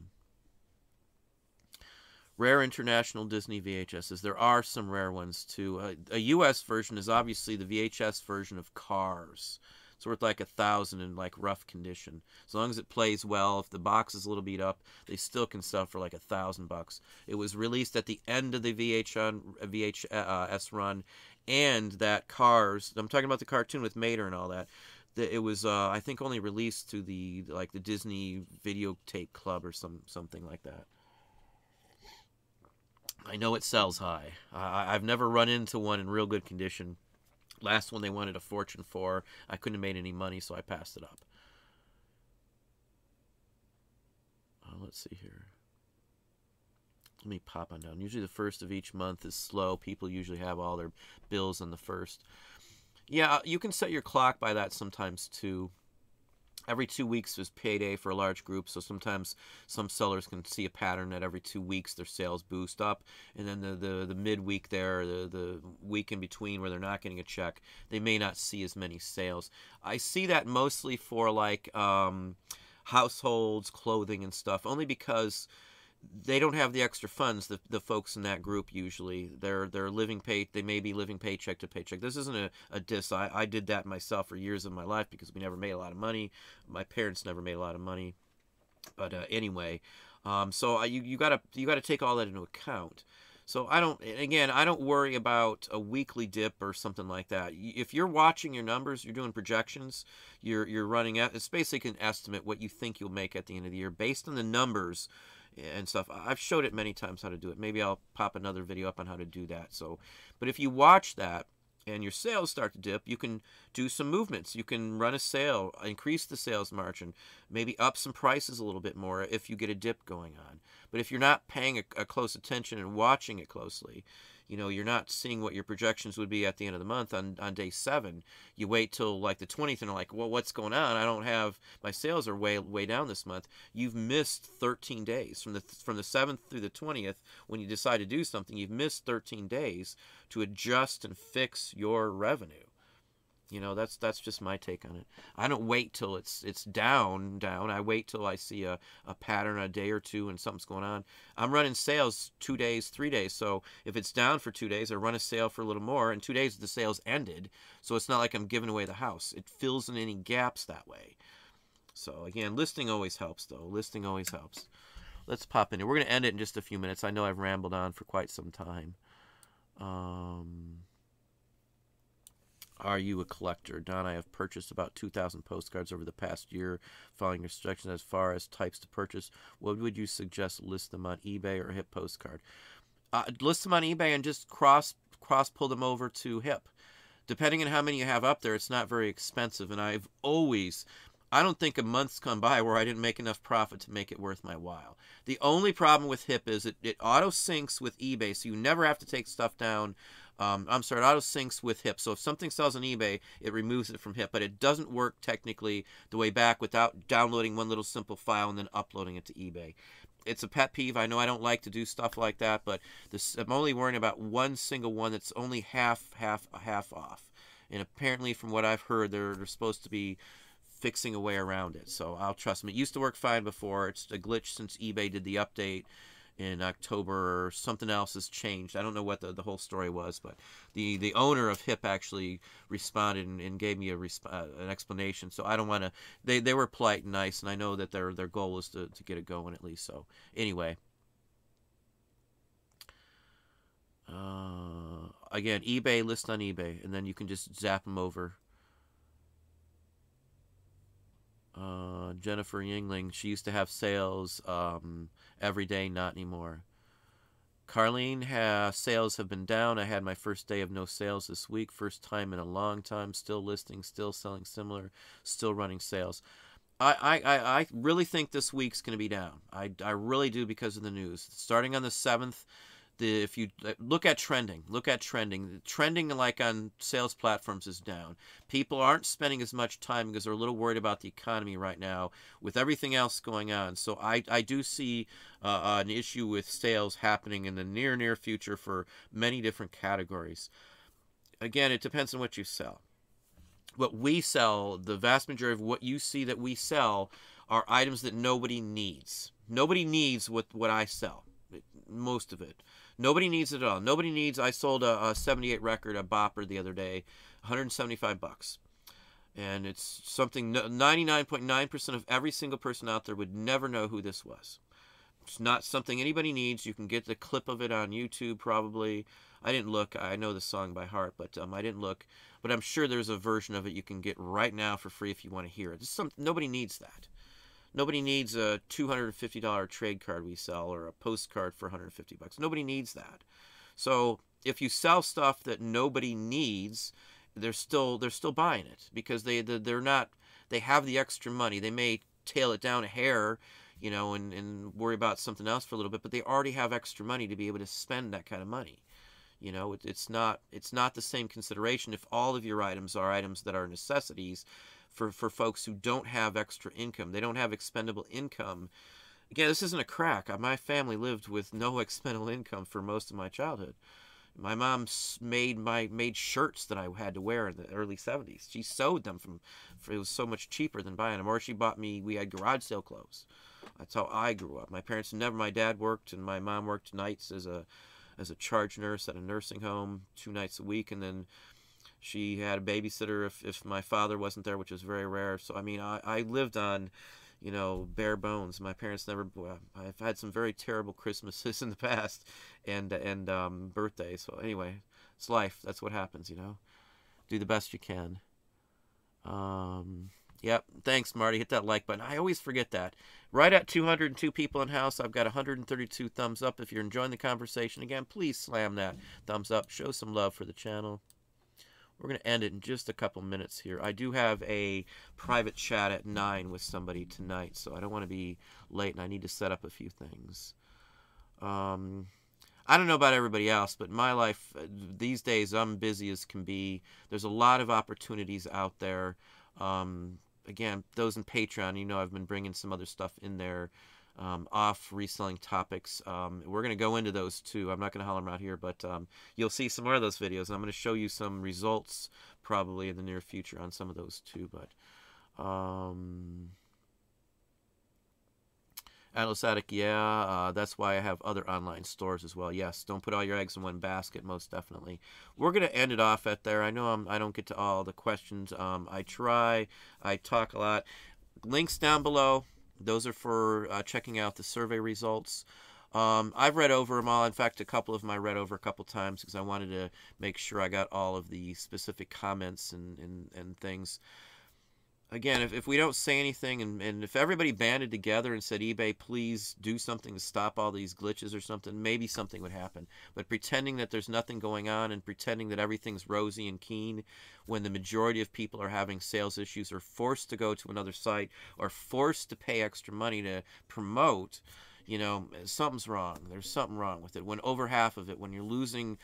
rare international Disney V H Ss. There are some rare ones, too. Uh, a U S version is obviously the V H S version of Cars. It's worth like a thousand in like rough condition. As long as it plays well, if the box is a little beat up, they still can sell for like a thousand bucks. It was released at the end of the V H S run, and that Cars, I'm talking about the cartoon with Mater and all that, it was uh, I think only released to the like the Disney Videotape Club or some something like that. I know it sells high. I, I've never run into one in real good condition. Last one they wanted a fortune for. I couldn't have made any money, so I passed it up. Uh, let's see here. Let me pop on down. Usually the first of each month is slow. People usually have all their bills on the first. Yeah, you can set your clock by that sometimes too. Every two weeks is payday for a large group, so sometimes some sellers can see a pattern that every two weeks their sales boost up, and then the, the, the midweek there, the, the week in between where they're not getting a check, they may not see as many sales. I see that mostly for like um, households, clothing and stuff, only because they don't have the extra funds. The, the folks in that group usually they're they're living pay. They may be living paycheck to paycheck. This isn't a, a diss. I, I did that myself for years of my life because we never made a lot of money. My parents never made a lot of money. But uh, anyway, um, so I, you you gotta you gotta take all that into account. So I don't, again, I don't worry about a weekly dip or something like that. If you're watching your numbers, you're doing projections, you're you're running out. It's basically an estimate what you think you'll make at the end of the year based on the numbers and stuff. I've showed it many times how to do it. Maybe I'll pop another video up on how to do that. So, but if you watch that and your sales start to dip, you can do some movements. You can run a sale, increase the sales margin, maybe up some prices a little bit more if you get a dip going on. But if you're not paying a, a close attention and watching it closely, you know, you're not seeing what your projections would be at the end of the month on, on day seven. You wait till like the twentieth and are like, well, what's going on? I don't have, my sales are way, way down this month. You've missed thirteen days. From the, from the seventh through the twentieth, when you decide to do something, you've missed thirteen days to adjust and fix your revenue. You know, that's that's just my take on it. I don't wait till it's it's down, down. I wait till I see a, a pattern, a day or two, and something's going on. I'm running sales two days, three days. So if it's down for two days, I run a sale for a little more. And two days, the sales ended. So it's not like I'm giving away the house. It fills in any gaps that way. So, again, listing always helps, though. Listing always helps. Let's pop in here. We're going to end it in just a few minutes. I know I've rambled on for quite some time. Um... Are you a collector? Don, I have purchased about two thousand postcards over the past year. Following restrictions as far as types to purchase, what would you suggest? List them on eBay or HIP postcard? Uh, list them on eBay and just cross cross pull them over to HIP. Depending on how many you have up there, it's not very expensive. And I've always... I don't think a month's come by where I didn't make enough profit to make it worth my while. The only problem with HIP is it, it auto-syncs with eBay, so you never have to take stuff down. Um, I'm sorry, it auto-syncs with HIP. So if something sells on eBay, it removes it from HIP, but it doesn't work technically the way back without downloading one little simple file and then uploading it to eBay. It's a pet peeve. I know I don't like to do stuff like that, but this, I'm only worrying about one single one that's only half, half, half off. And apparently, from what I've heard, they're, they're supposed to be fixing a way around it, so I'll trust them. It used to work fine before. It's a glitch since eBay did the update in October, or something else has changed. I don't know what the, the whole story was, but the the owner of HIP actually responded and, and gave me a uh, an explanation. So I don't want to. They they were polite and nice, and I know that their their goal is to to get it going at least. So anyway. Uh, again, eBay, list on eBay, and then you can just zap them over. Uh, Jennifer Yingling, she used to have sales um, every day, not anymore. Carlene, ha sales have been down. I had my first day of no sales this week. First time in a long time. Still listing, still selling similar, still running sales. I, I, I really think this week's going to be down. I, I really do because of the news. Starting on the seventh, the, if you look at trending, look at trending. Trending like on sales platforms is down. People aren't spending as much time because they're a little worried about the economy right now with everything else going on. So I, I do see uh, an issue with sales happening in the near, near future for many different categories. Again, it depends on what you sell. What we sell, the vast majority of what you see that we sell are items that nobody needs. Nobody needs what, what I sell, most of it. Nobody needs it at all. Nobody needs, I sold a, a seventy-eight record, a bopper the other day, one hundred seventy-five bucks. And it's something ninety-nine point nine percent of every single person out there would never know who this was. It's not something anybody needs. You can get the clip of it on YouTube probably. I didn't look. I know the song by heart, but um, I didn't look. But I'm sure there's a version of it you can get right now for free if you want to hear it. It's some, nobody needs that. Nobody needs a two hundred fifty dollar trade card we sell or a postcard for one hundred fifty bucks. Nobody needs that. So if you sell stuff that nobody needs they're still they're still buying it because they they're not they have the extra money. They may tail it down a hair, you know, and, and worry about something else for a little bit, but they already have extra money to be able to spend that kind of money. You know, it, it's not it's not the same consideration if all of your items are items that are necessities for, for folks who don't have extra income. They don't have expendable income. Again, this isn't a crack. My family lived with no expendable income for most of my childhood. My mom made my made shirts that I had to wear in the early seventies. She sewed them from, for, it was so much cheaper than buying them. Or she bought me, we had garage sale clothes. That's how I grew up. My parents never, my dad worked and my mom worked nights as a as a charge nurse at a nursing home two nights a week. And then she had a babysitter if, if my father wasn't there, which was very rare. So, I mean, I, I lived on, you know, bare bones. My parents never, well, I've had some very terrible Christmases in the past and, and um, birthdays. So anyway, it's life. That's what happens, you know. Do the best you can. Um... Yep. Thanks, Marty. Hit that like button. I always forget that. Right at two hundred two people in house, I've got one hundred thirty-two thumbs up. If you're enjoying the conversation, again, please slam that thumbs up. Show some love for the channel. We're going to end it in just a couple minutes here. I do have a private chat at nine with somebody tonight, so I don't want to be late, and I need to set up a few things. Um... I don't know about everybody else, but my life these days, I'm busy as can be. There's a lot of opportunities out there. Um, again, those in Patreon, you know, I've been bringing some other stuff in there, um, off reselling topics. Um, we're going to go into those too. I'm not going to holler them out here, but, um, you'll see some more of those videos. I'm going to show you some results probably in the near future on some of those too, but, um, Atlas Attic, yeah, uh, that's why I have other online stores as well. Yes, don't put all your eggs in one basket, most definitely. We're going to end it off at there. I know I'm, I don't get to all the questions. Um, I try. I talk a lot. Links down below. Those are for uh, checking out the survey results. Um, I've read over them all. In fact, a couple of them I read over a couple times because I wanted to make sure I got all of the specific comments and, and, and things. Again, if, if we don't say anything and, and if everybody banded together and said, eBay, please do something to stop all these glitches or something, maybe something would happen. But pretending that there's nothing going on and pretending that everything's rosy and keen when the majority of people are having sales issues or forced to go to another site or forced to pay extra money to promote, you know, something's wrong. There's something wrong with it. When over half of it, when you're losing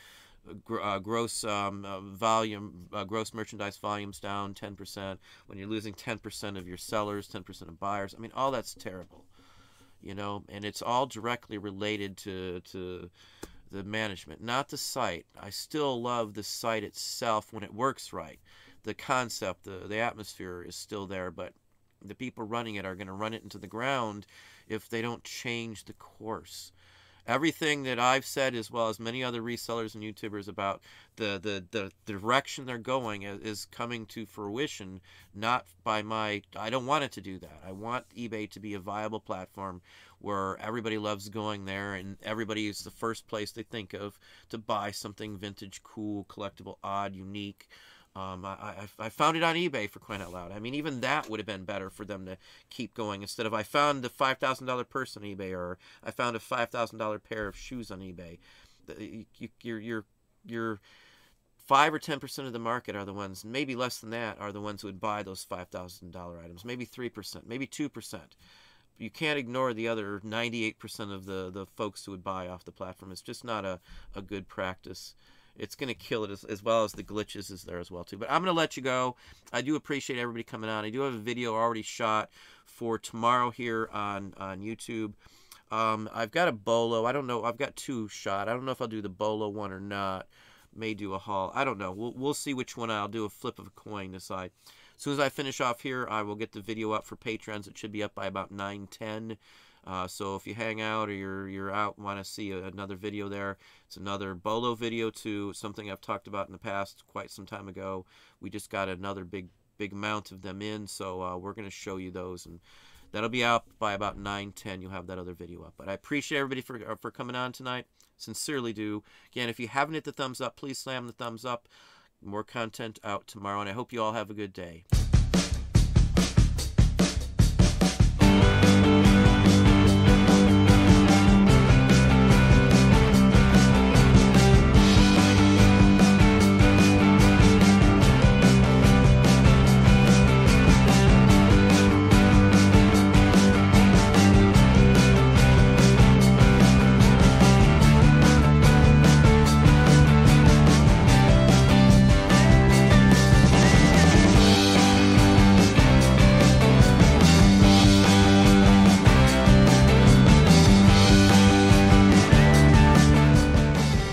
Uh, gross um, uh, volume, uh, gross merchandise volumes down ten percent, when you're losing ten percent of your sellers, ten percent of buyers. I mean, all that's terrible, you know, and it's all directly related to, to the management, not the site. I still love the site itself when it works right. The concept, the, the atmosphere is still there, but the people running it are going to run it into the ground if they don't change the course. Everything that I've said, as well as many other resellers and YouTubers about the, the, the direction they're going is, is coming to fruition, not by my, I don't want it to do that. I want eBay to be a viable platform where everybody loves going there and everybody is the first place they think of to buy something vintage, cool, collectible, odd, unique. Um, I, I, I found it on eBay, for crying out loud. I mean, even that would have been better for them to keep going instead of I found the five thousand dollar purse on eBay or I found a five thousand dollar pair of shoes on eBay. You, you're, you're, you're five or ten percent of the market are the ones, maybe less than that, are the ones who would buy those five thousand dollar items, maybe three percent, maybe two percent. You can't ignore the other ninety-eight percent of the, the folks who would buy off the platform. It's just not a, a good practice. It's going to kill it as, as well as the glitches is there as well, too. But I'm going to let you go. I do appreciate everybody coming on. I do have a video already shot for tomorrow here on, on YouTube. Um, I've got a bolo. I don't know. I've got two shot. I don't know if I'll do the bolo one or not. May do a haul. I don't know. We'll, we'll see which one. I'll do a flip of a coin to decide. As soon as I finish off here, I will get the video up for Patreons. It should be up by about nine ten. Uh, so if you hang out or you're, you're out and want to see a, another video there, it's another bolo video too, something I've talked about in the past quite some time ago. We just got another big, big amount of them in, so uh, we're going to show you those, and that'll be out by about nine ten. You'll have that other video up. But I appreciate everybody for, for coming on tonight. Sincerely do. Again, if you haven't hit the thumbs up, please slam the thumbs up. More content out tomorrow, and I hope you all have a good day.